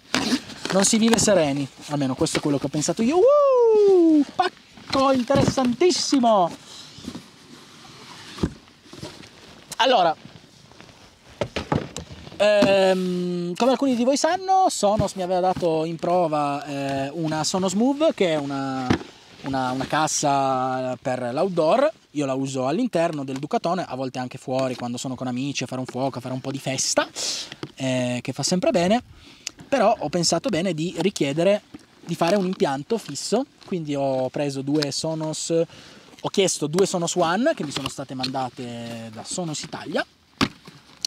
non si vive sereni, almeno questo è quello che ho pensato io. Uh, pacco interessantissimo. Allora, Um, come alcuni di voi sanno, Sonos mi aveva dato in prova eh, una Sonos Move, che è una, una, una cassa per l'outdoor. Io la uso all'interno del Ducatone, a volte anche fuori quando sono con amici a fare un fuoco, a fare un po' di festa, eh, che fa sempre bene. Però ho pensato bene di richiedere di fare un impianto fisso, quindi ho preso due Sonos, ho chiesto due Sonos One che mi sono state mandate da Sonos Italia.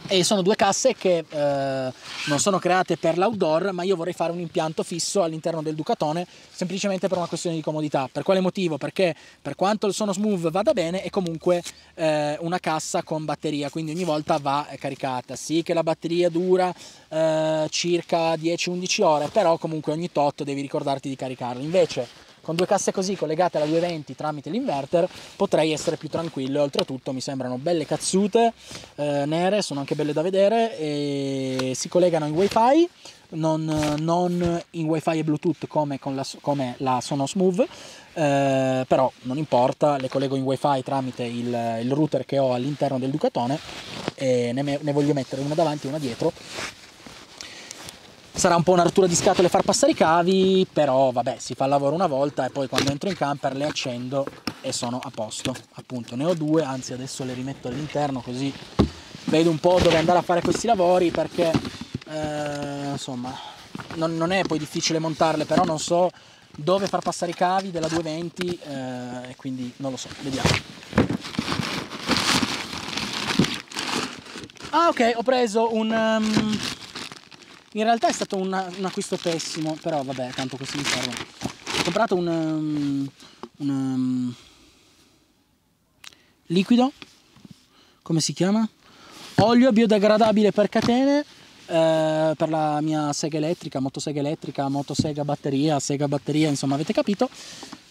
E sono due casse che eh, non sono create per l'outdoor, ma io vorrei fare un impianto fisso all'interno del Ducatone, semplicemente per una questione di comodità. Per quale motivo? Perché per quanto il Sonos Move vada bene, è comunque eh, una cassa con batteria, quindi ogni volta va caricata. Sì che la batteria dura eh, circa dieci undici ore, però comunque ogni tot devi ricordarti di caricarla. Invece con due casse così collegate alla duecentoventi tramite l'inverter potrei essere più tranquillo, e oltretutto mi sembrano belle cazzute, eh, nere, sono anche belle da vedere, e si collegano in wifi, non, non in wifi e bluetooth come, con la, come la Sonos Move, eh, però non importa, le collego in wifi tramite il, il router che ho all'interno del Ducatone, e ne, me, ne voglio mettere una davanti e una dietro. Sarà un po' una rottura di scatole far passare i cavi, però vabbè, si fa il lavoro una volta e poi quando entro in camper le accendo e sono a posto. Appunto, ne ho due, anzi adesso le rimetto all'interno così vedo un po' dove andare a fare questi lavori, perché eh, insomma non, non è poi difficile montarle, però non so dove far passare i cavi della duecentoventi, eh, quindi non lo so, vediamo. Ah ok, ho preso un... Um, in realtà è stato una, un acquisto pessimo, però vabbè, tanto così mi serve. Ho comprato un, um, un um, liquido, come si chiama? Olio biodegradabile per catene, eh, per la mia sega elettrica, motosega elettrica, motosega batteria, sega batteria, insomma avete capito.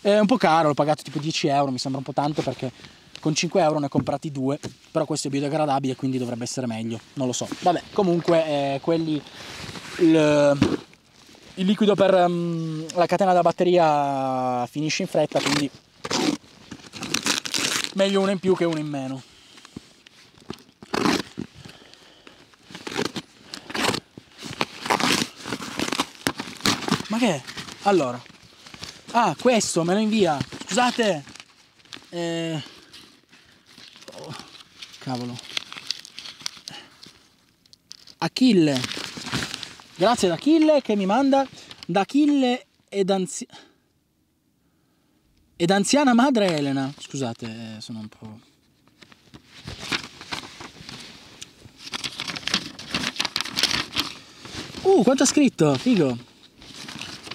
È un po' caro, l'ho pagato tipo dieci euro, mi sembra un po' tanto, perché con cinque euro ne ho comprati due, però questo è biodegradabile, quindi dovrebbe essere meglio, non lo so. Vabbè, comunque eh, quelli... Il, il liquido per um, la catena da batteria finisce in fretta, quindi meglio uno in più che uno in meno. Ma che è? Allora, ah, questo me lo invia, scusate, eh, oh, cavolo, Achille, grazie ad Achille che mi manda, da Achille ed, anzi... ed anziana madre Elena, scusate, sono un po'... Uh, quanto ha scritto, figo.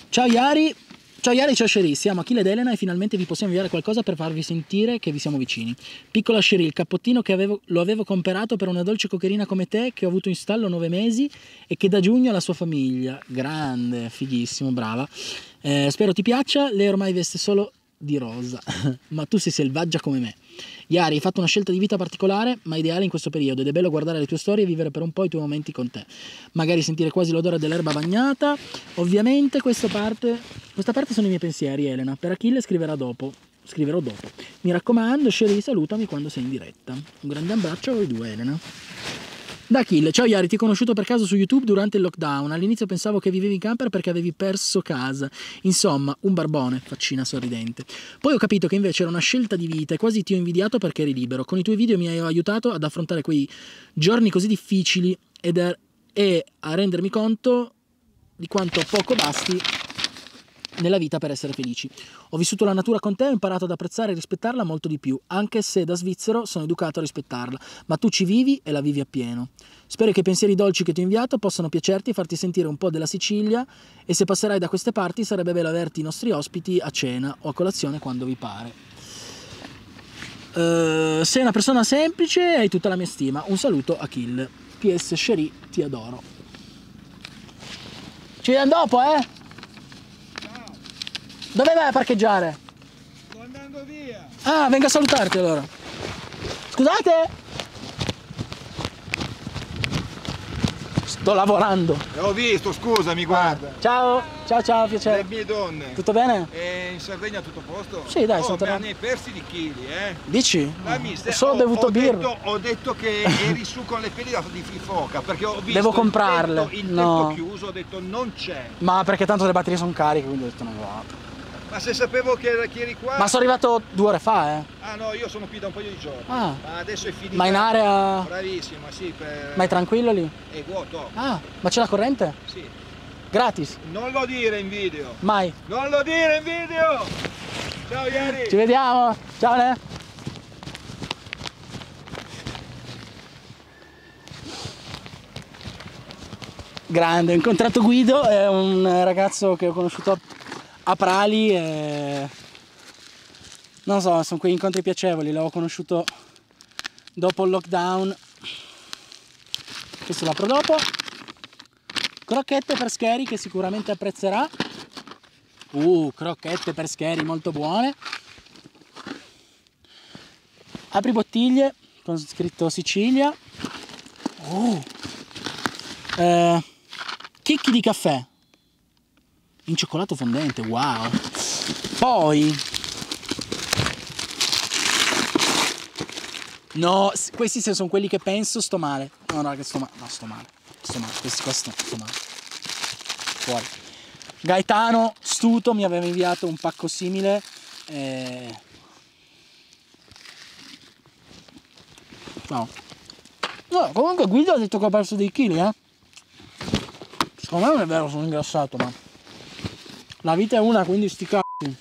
Ciao Iari, ciao Iari, ciao Shery, siamo Achille ed Elena e finalmente vi possiamo inviare qualcosa per farvi sentire che vi siamo vicini. Piccola Shery, il cappottino che avevo, lo avevo comperato per una dolce cocherina come te che ho avuto in stallo nove mesi e che da giugno ha la sua famiglia. Grande, fighissimo, brava. Eh, spero ti piaccia, lei ormai veste solo di rosa, ma tu sei selvaggia come me. Iari, hai fatto una scelta di vita particolare ma ideale in questo periodo ed è bello guardare le tue storie e vivere per un po' i tuoi momenti con te, magari sentire quasi l'odore dell'erba bagnata. Ovviamente questa parte, questa parte sono i miei pensieri, Elena, per Achille scriverà dopo, scriverò dopo. Mi raccomando Shery, salutami quando sei in diretta. Un grande abbraccio a voi due, Elena. Da Achille, ciao Iari, ti ho conosciuto per caso su YouTube durante il lockdown. All'inizio pensavo che vivevi in camper perché avevi perso casa. Insomma, un barbone, faccina sorridente. Poi ho capito che invece era una scelta di vita e quasi ti ho invidiato perché eri libero. Con i tuoi video mi hai aiutato ad affrontare quei giorni così difficili ed er e a rendermi conto di quanto poco basti nella vita per essere felici. Ho vissuto la natura con te e ho imparato ad apprezzare e rispettarla molto di più, anche se da svizzero sono educato a rispettarla, ma tu ci vivi e la vivi appieno. Spero che i pensieri dolci che ti ho inviato possano piacerti e farti sentire un po' della Sicilia e se passerai da queste parti sarebbe bello averti i nostri ospiti a cena o a colazione quando vi pare. Uh, sei una persona semplice e hai tutta la mia stima. Un saluto Achille. P S Shery, ti adoro. Ci vediamo dopo, eh? Dove vai a parcheggiare? Sto andando via. Ah, vengo a salutarti allora. Scusate? Sto lavorando. L'ho visto, scusami, guarda. Ah, ciao, ciao, ciao, piacere. Le mie donne. Tutto bene? E in Sardegna tutto a posto? Sì, dai, oh, sono tornato. Ma ne hai persi di chili, eh? Dici? La miseria. Solo ho, bevuto ho birra. Detto, ho detto che eri su con le pelli di fifoca, perché ho visto Devo comprarle. il, tetto, il no. tetto chiuso, ho detto non c'è. Ma perché tanto le batterie sono cariche, quindi ho detto non vado. Ma se sapevo che, che eri qua... Ma sono arrivato due ore fa, eh? Ah no, io sono qui da un paio di giorni. Ah. Ma adesso è finita. Ma in area... Bravissima, sì. Per... Ma è tranquillo lì? È vuoto. Ah, ma c'è la corrente? Sì. Gratis? Non lo dire in video. Mai. Non lo dire in video! Ciao Iari! Ci vediamo! Ciao Ne! Grande, ho incontrato Guido, è un ragazzo che ho conosciuto a Prali e... non so, sono quegli incontri piacevoli, l'avevo conosciuto dopo il lockdown. Questo l'apro dopo. Crocchette per Shery che sicuramente apprezzerà. Uh, crocchette per Shery molto buone. Apri bottiglie con scritto Sicilia. Uh. Eh, chicchi di caffè in cioccolato fondente, wow. Poi no, questi se sono quelli che penso sto male. No, raga, sto male. No, sto male. Sto male. Questi qua sto, sto male. Fuori. Gaetano Stuto mi aveva inviato un pacco simile. Eh... No. No, comunque Guido ha detto che ho perso dei chili, eh. Secondo me non è vero, sono ingrassato, ma... La vita è una, quindi sti c***i.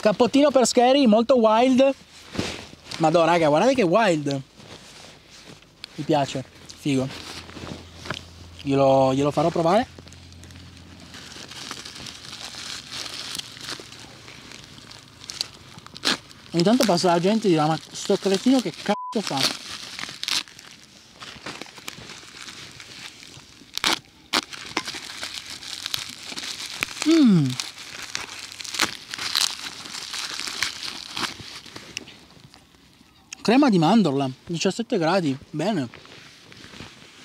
Cappottino per Shery, molto wild. Madonna, raga, guardate che wild. Mi piace, figo. Glielo, glielo farò provare. Ogni tanto passa la gente e dirà, ma sto cretino che c***o fa? Mm. Crema di mandorla, diciassette gradi, bene.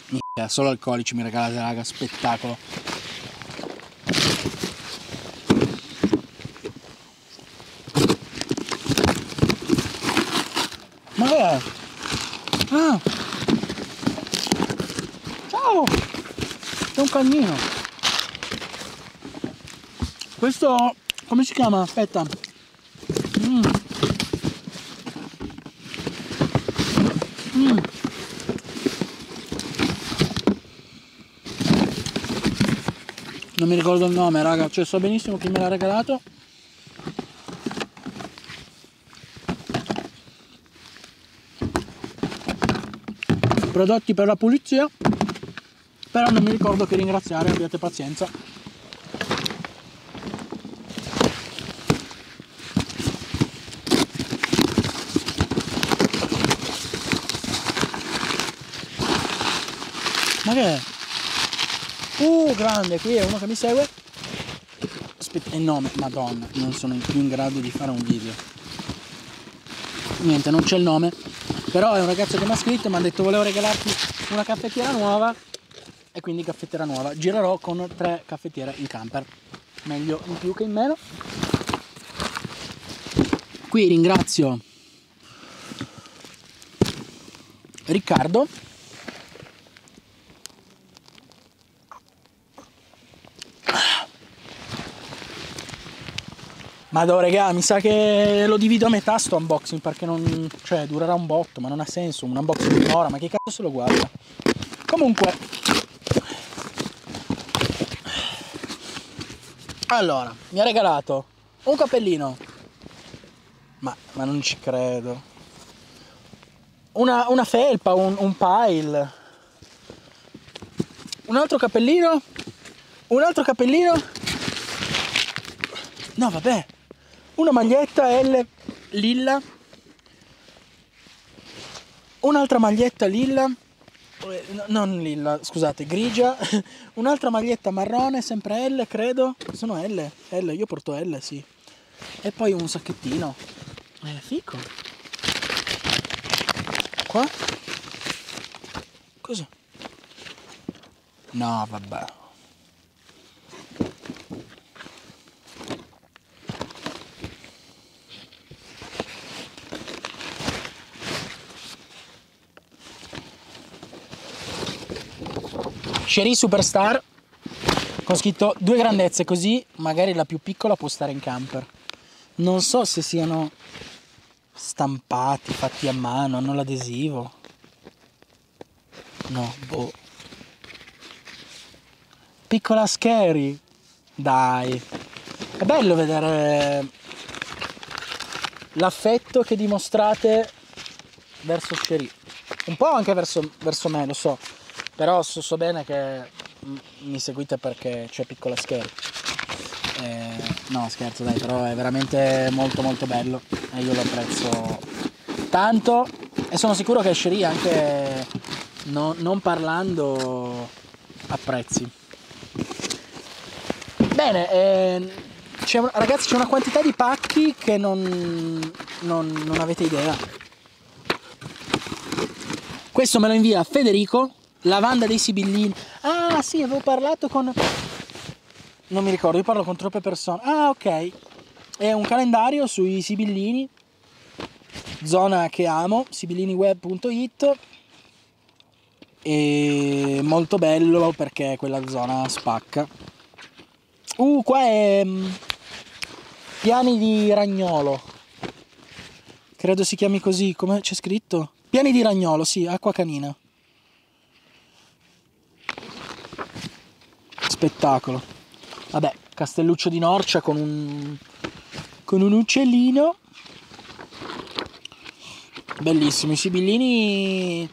Micchia, solo alcolici mi regalate, raga, spettacolo. Ma che è? Ah. Ciao Wow! C'è un cammino. Questo... come si chiama? Aspetta. Mm. Mm. Non mi ricordo il nome, raga. Cioè, so benissimo chi me l'ha regalato. Prodotti per la pulizia. Però non mi ricordo che ringraziare, abbiate pazienza. Ma che è? Uh, grande, qui è uno che mi segue. Aspetta, il nome, madonna, non sono più in grado di fare un video. Niente, non c'è il nome. Però è un ragazzo che mi ha scritto e mi ha detto volevo regalarti una caffettiera nuova. E quindi caffettiera nuova, girerò con tre caffettiere in camper, meglio in più che in meno. Qui ringrazio Riccardo ma do regà, mi sa che lo divido a metà sto unboxing, perché non, cioè durerà un botto, ma non ha senso un unboxing di un'ora, ma che cazzo se lo guarda. Comunque, allora, mi ha regalato un cappellino, ma, ma non ci credo, una, una felpa, un, un pile, un altro cappellino, un altro cappellino, no vabbè, una maglietta L lilla, un'altra maglietta lilla, non lilla, scusate, grigia, un'altra maglietta marrone, sempre L, credo, sono L, L, io porto L, sì, e poi un sacchettino, eh, fico, qua, cosa? No, vabbè, Shery Superstar con scritto due grandezze, così magari la più piccola può stare in camper. Non so se siano stampati, fatti a mano, hanno l'adesivo. No, boh. Piccola Shery. Dai. È bello vedere l'affetto che dimostrate verso Shery. Un po' anche verso, verso me, lo so. Però so, so bene che mi seguite perché c'è piccola Shery. Eh, no, scherzo, dai, però è veramente molto molto bello e io lo apprezzo tanto e sono sicuro che Shery anche no, non parlando apprezzi. Bene, eh, c'è, ragazzi, c'è una quantità di pacchi che non, non, non avete idea. Questo me lo invia Federico. Lavanda dei Sibillini. Ah sì, avevo parlato con... non mi ricordo, io parlo con troppe persone. Ah ok. È un calendario sui Sibillini. Zona che amo, sibilliniweb punto it. E molto bello perché quella zona spacca. Uh, qua è... Piani di Ragnolo. Credo si chiami così, come c'è scritto? Piani di Ragnolo, sì, acqua canina. Spettacolo. Vabbè, castelluccio di Norcia con un con un uccellino bellissimo. I Sibillini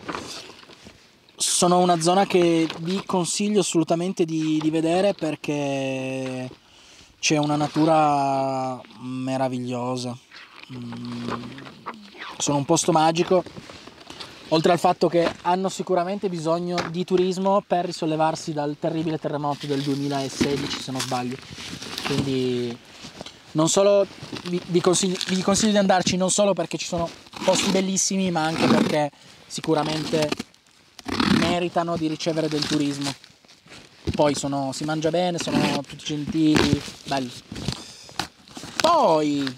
sono una zona che vi consiglio assolutamente di, di vedere perché c'è una natura meravigliosa, sono un posto magico, oltre al fatto che hanno sicuramente bisogno di turismo per risollevarsi dal terribile terremoto del duemilasedici, se non sbaglio. Quindi non solo vi, vi, consiglio, vi consiglio di andarci non solo perché ci sono posti bellissimi, ma anche perché sicuramente meritano di ricevere del turismo. Poi sono, si mangia bene, sono tutti gentili, belli. Poi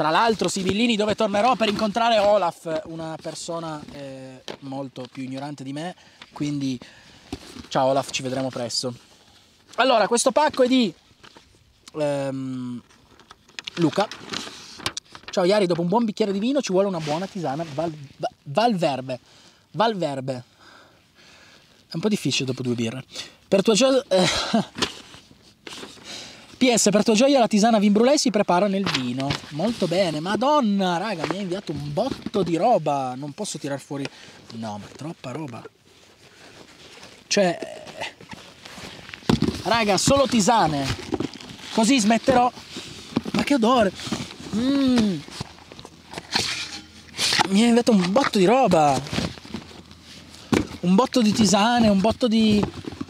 Tra l'altro Sibillini, dove tornerò per incontrare Olaf, una persona eh, molto più ignorante di me, quindi ciao Olaf, ci vedremo presto. Allora, questo pacco è di ehm, Luca. Ciao Iari, dopo un buon bicchiere di vino ci vuole una buona tisana val, val, Valverde. Valverde è un po' difficile dopo due birre. Per tua gioia eh, P S, per tua gioia la tisana vin brulé si prepara nel vino. Molto bene. Madonna raga, mi hai inviato un botto di roba. Non posso tirar fuori. No, ma è troppa roba. Cioè raga, solo tisane. Così smetterò. Ma che odore. mm. Mi hai inviato un botto di roba. Un botto di tisane. Un botto di...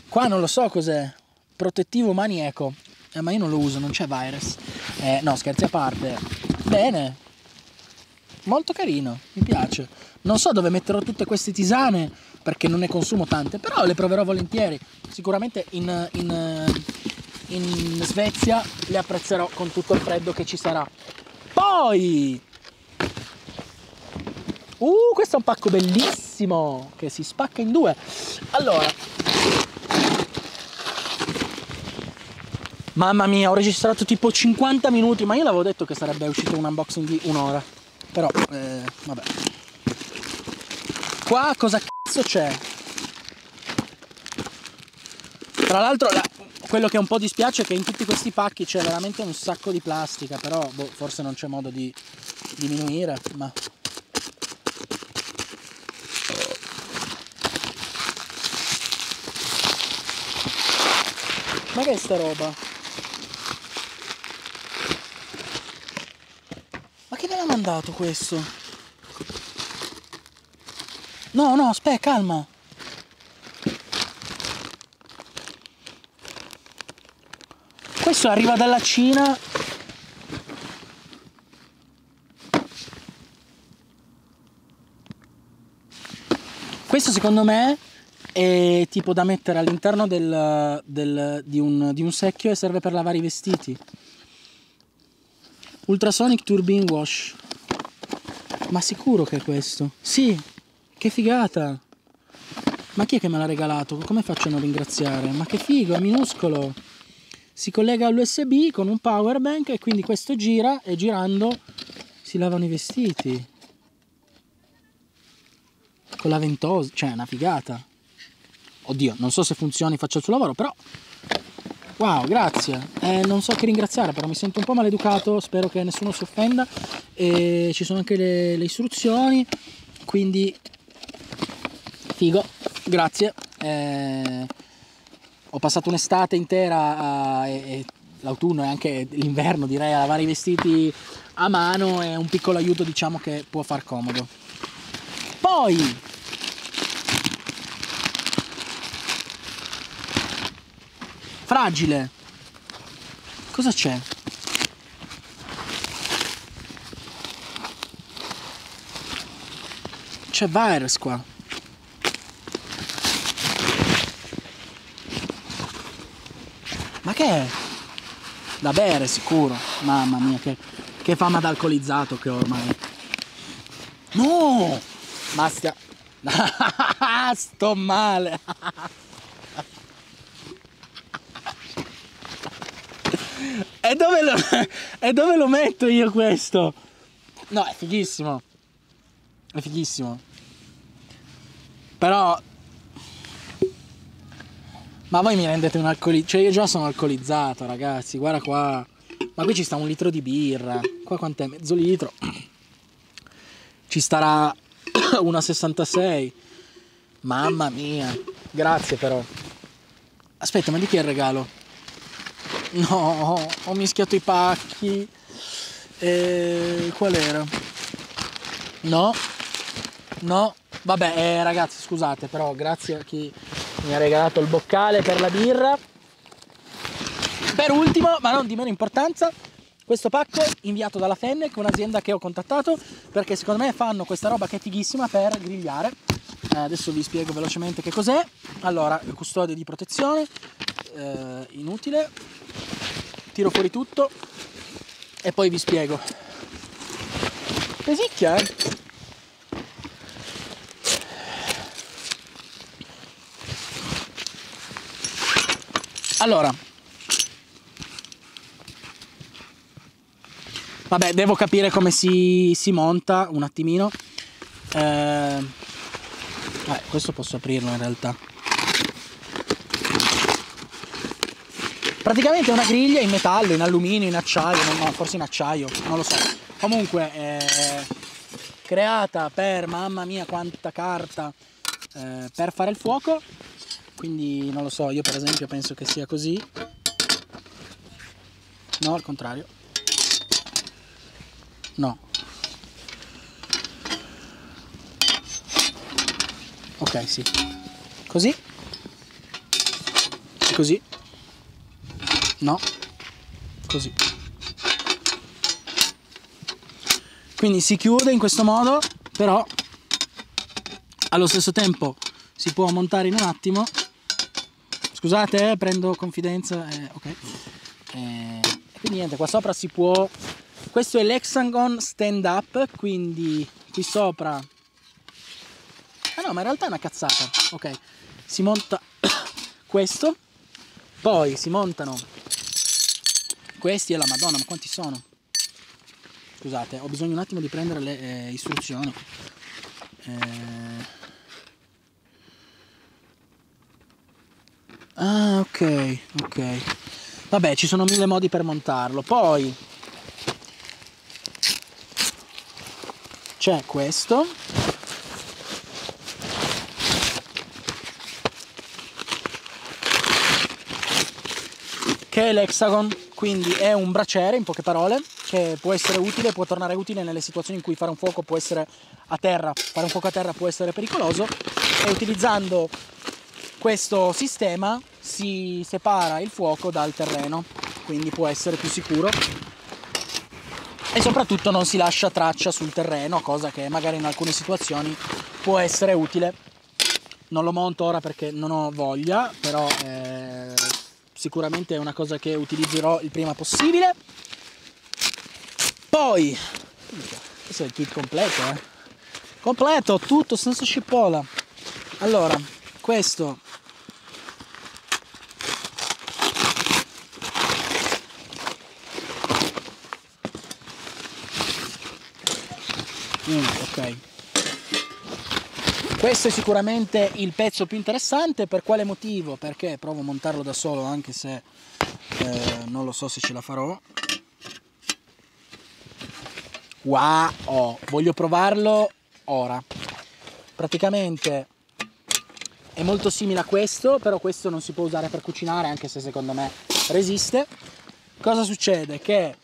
Qua non lo so cos'è. Protettivo manieco. Eh, ma io non lo uso, non c'è virus. Eh, no, scherzi a parte. Bene. Molto carino, mi piace. Non so dove metterò tutte queste tisane, perché non ne consumo tante, però le proverò volentieri. Sicuramente in, in, in Svezia le apprezzerò con tutto il freddo che ci sarà. Poi! Uh, questo è un pacco bellissimo, che si spacca in due. Allora. Mamma mia, ho registrato tipo cinquanta minuti, ma io l'avevo detto che sarebbe uscito un unboxing di un'ora. Però, eh, vabbè. Qua cosa cazzo c'è? Tra l'altro, la, quello che un po' dispiace è che in tutti questi pacchi c'è veramente un sacco di plastica, però boh, forse non c'è modo di diminuire, ma... Ma che è sta roba? Ma che me l'ha mandato questo? No, no, aspetta, calma. Questo arriva dalla Cina. Questo secondo me è tipo da mettere all'interno del, del, di, un, di un secchio e serve per lavare i vestiti. Ultrasonic Turbine Wash. Ma sicuro che è questo? Sì, che figata. Ma chi è che me l'ha regalato? Come faccio a non ringraziare? Ma che figo, è minuscolo. Si collega all'U S B con un power bank e quindi questo gira e girando si lavano i vestiti. Con la ventosa, cioè è una figata. Oddio, non so se funzioni, faccio il suo lavoro, però... Wow, grazie. Eh, non so che ringraziare, però mi sento un po' maleducato, spero che nessuno si offenda. E ci sono anche le, le istruzioni, quindi... Figo, grazie. Eh, ho passato un'estate intera, a, e, e l'autunno e anche l'inverno direi, a lavare i vestiti a mano, è un piccolo aiuto, diciamo, che può far comodo. Poi... Fragile. Cosa c'è? C'è virus qua. Ma che è? Da bere sicuro. Mamma mia, che, che fama d'alcolizzato che ho ormai. No! Basta. Sto male. E dove, lo, e dove lo metto io questo? No, è fighissimo. È fighissimo. Però... Ma voi mi rendete un alcolizzato. Cioè io già sono alcolizzato, ragazzi. Guarda qua. Ma qui ci sta un litro di birra. Qua quant'è? Mezzo litro. Ci starà una sessantasei. Mamma mia. Grazie però. Aspetta, ma di chi è il regalo? No, ho mischiato i pacchi. E... Qual era? No, no. Vabbè, eh, ragazzi, scusate, però grazie a chi mi ha regalato il boccale per la birra. Per ultimo, ma non di meno importanza, questo pacco inviato dalla Fennec, un'azienda che ho contattato, perché secondo me fanno questa roba che è fighissima per grigliare. Eh, adesso vi spiego velocemente che cos'è. Allora, custodia di protezione. Eh, inutile. Tiro fuori tutto e poi vi spiego. Pesicchia, eh? Allora, vabbè, devo capire come si, si monta un attimino. Eh, eh, questo posso aprirlo in realtà. Praticamente è una griglia in metallo, in alluminio, in acciaio, no, no, forse in acciaio, non lo so. Comunque eh, creata per, mamma mia quanta carta, eh, per fare il fuoco. Quindi non lo so, io per esempio penso che sia così. No, al contrario. No. Ok, sì. Così. Così. No. Così. Quindi si chiude in questo modo, però allo stesso tempo si può montare in un attimo. Scusate, eh, prendo confidenza. Eh, ok. Eh, quindi niente, qua sopra si può... Questo è l'Hexagon Stand Up, quindi qui sopra... Ah no, ma in realtà è una cazzata. Ok, si monta questo, poi si montano questi e la Madonna, ma quanti sono? Scusate, ho bisogno un attimo di prendere le eh, istruzioni. Eh... Ah, ok, ok. Vabbè, ci sono mille modi per montarlo. Poi c'è questo. Che è l'Hexagon, quindi è un braciere, in poche parole, che può essere utile, può tornare utile nelle situazioni in cui fare un fuoco può essere a terra, fare un fuoco a terra può essere pericoloso, e utilizzando questo sistema si separa il fuoco dal terreno, quindi può essere più sicuro e soprattutto non si lascia traccia sul terreno, cosa che magari in alcune situazioni può essere utile. Non lo monto ora perché non ho voglia, però eh, sicuramente è una cosa che utilizzerò il prima possibile. Poi questo è il kit completo, eh. Completo, tutto senza cipolla. Allora, questo Mm, ok, questo è sicuramente il pezzo più interessante. Per quale motivo? Perché provo a montarlo da solo, anche se eh, non lo so se ce la farò. Wow, oh, voglio provarlo ora. Praticamente è molto simile a questo, però questo non si può usare per cucinare, anche se secondo me resiste. Cosa succede? Che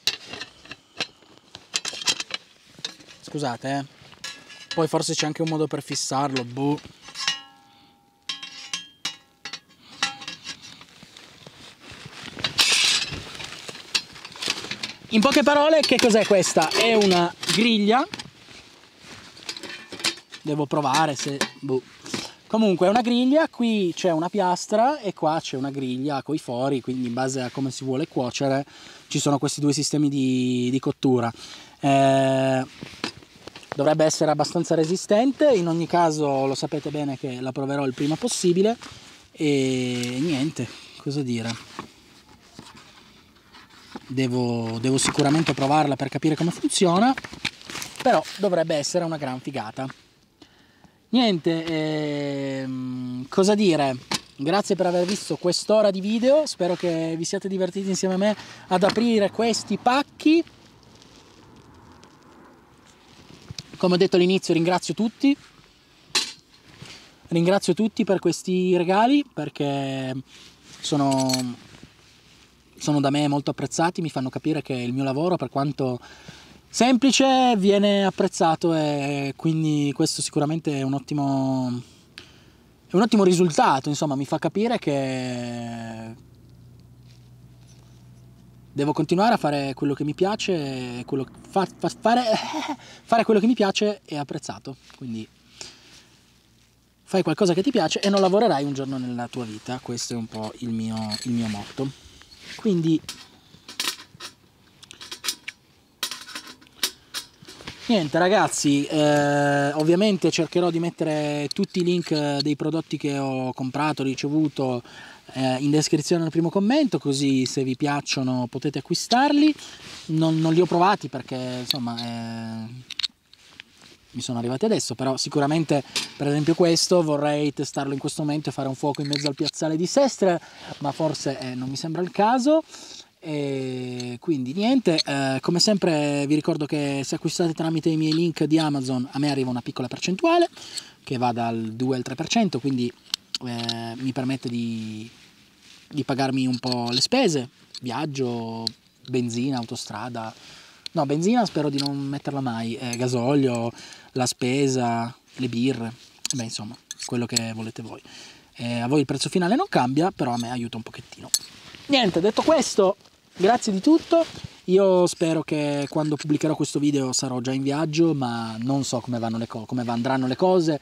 scusate, eh. Poi forse c'è anche un modo per fissarlo, boh. In poche parole, che cos'è questa? È una griglia. Devo provare se... boh. Comunque è una griglia, qui c'è una piastra e qua c'è una griglia coi fori, quindi in base a come si vuole cuocere ci sono questi due sistemi di, di cottura. Eh, dovrebbe essere abbastanza resistente, in ogni caso lo sapete bene che la proverò il prima possibile e niente, cosa dire. Devo, devo sicuramente provarla per capire come funziona, però dovrebbe essere una gran figata. Niente, ehm, cosa dire, grazie per aver visto quest'ora di video, spero che vi siate divertiti insieme a me ad aprire questi pacchi. Come ho detto all'inizio, ringrazio tutti, ringrazio tutti per questi regali, perché sono, sono da me molto apprezzati, mi fanno capire che il mio lavoro, per quanto... semplice, viene apprezzato e quindi questo sicuramente è un ottimo, è un ottimo risultato, insomma mi fa capire che devo continuare a fare quello che mi piace, quello, fa, fa, fare, fare quello che mi piace è apprezzato, quindi fai qualcosa che ti piace e non lavorerai un giorno nella tua vita, questo è un po' il mio, il mio motto. Quindi Niente ragazzi, eh, ovviamente cercherò di mettere tutti i link dei prodotti che ho comprato, ricevuto eh, in descrizione al primo commento, così se vi piacciono potete acquistarli. Non, non li ho provati perché insomma eh, mi sono arrivati adesso, però sicuramente per esempio questo vorrei testarlo in questo momento e fare un fuoco in mezzo al piazzale di Sestriere, ma forse eh, non mi sembra il caso. E quindi niente, eh, come sempre vi ricordo che se acquistate tramite i miei link di Amazon a me arriva una piccola percentuale che va dal due al tre per cento, quindi eh, mi permette di, di pagarmi un po' le spese, viaggio, benzina, autostrada, no benzina spero di non metterla mai, eh, gasolio, la spesa, le birre, beh insomma quello che volete voi. Eh, a voi il prezzo finale non cambia, però a me aiuta un pochettino. Niente, detto questo, grazie di tutto, io spero che quando pubblicherò questo video sarò già in viaggio, ma non so come vanno le co- come andranno le cose,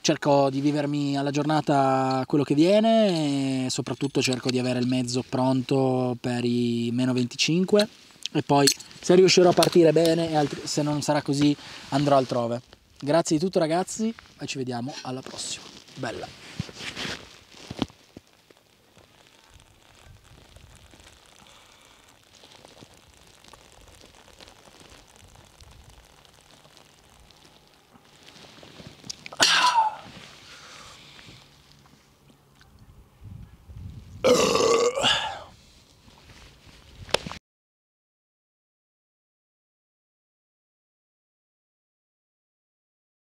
cerco di vivermi alla giornata quello che viene e soprattutto cerco di avere il mezzo pronto per i meno venticinque e poi se riuscirò a partire bene, e se non sarà così andrò altrove. Grazie di tutto ragazzi e ci vediamo alla prossima, bella! Ugh.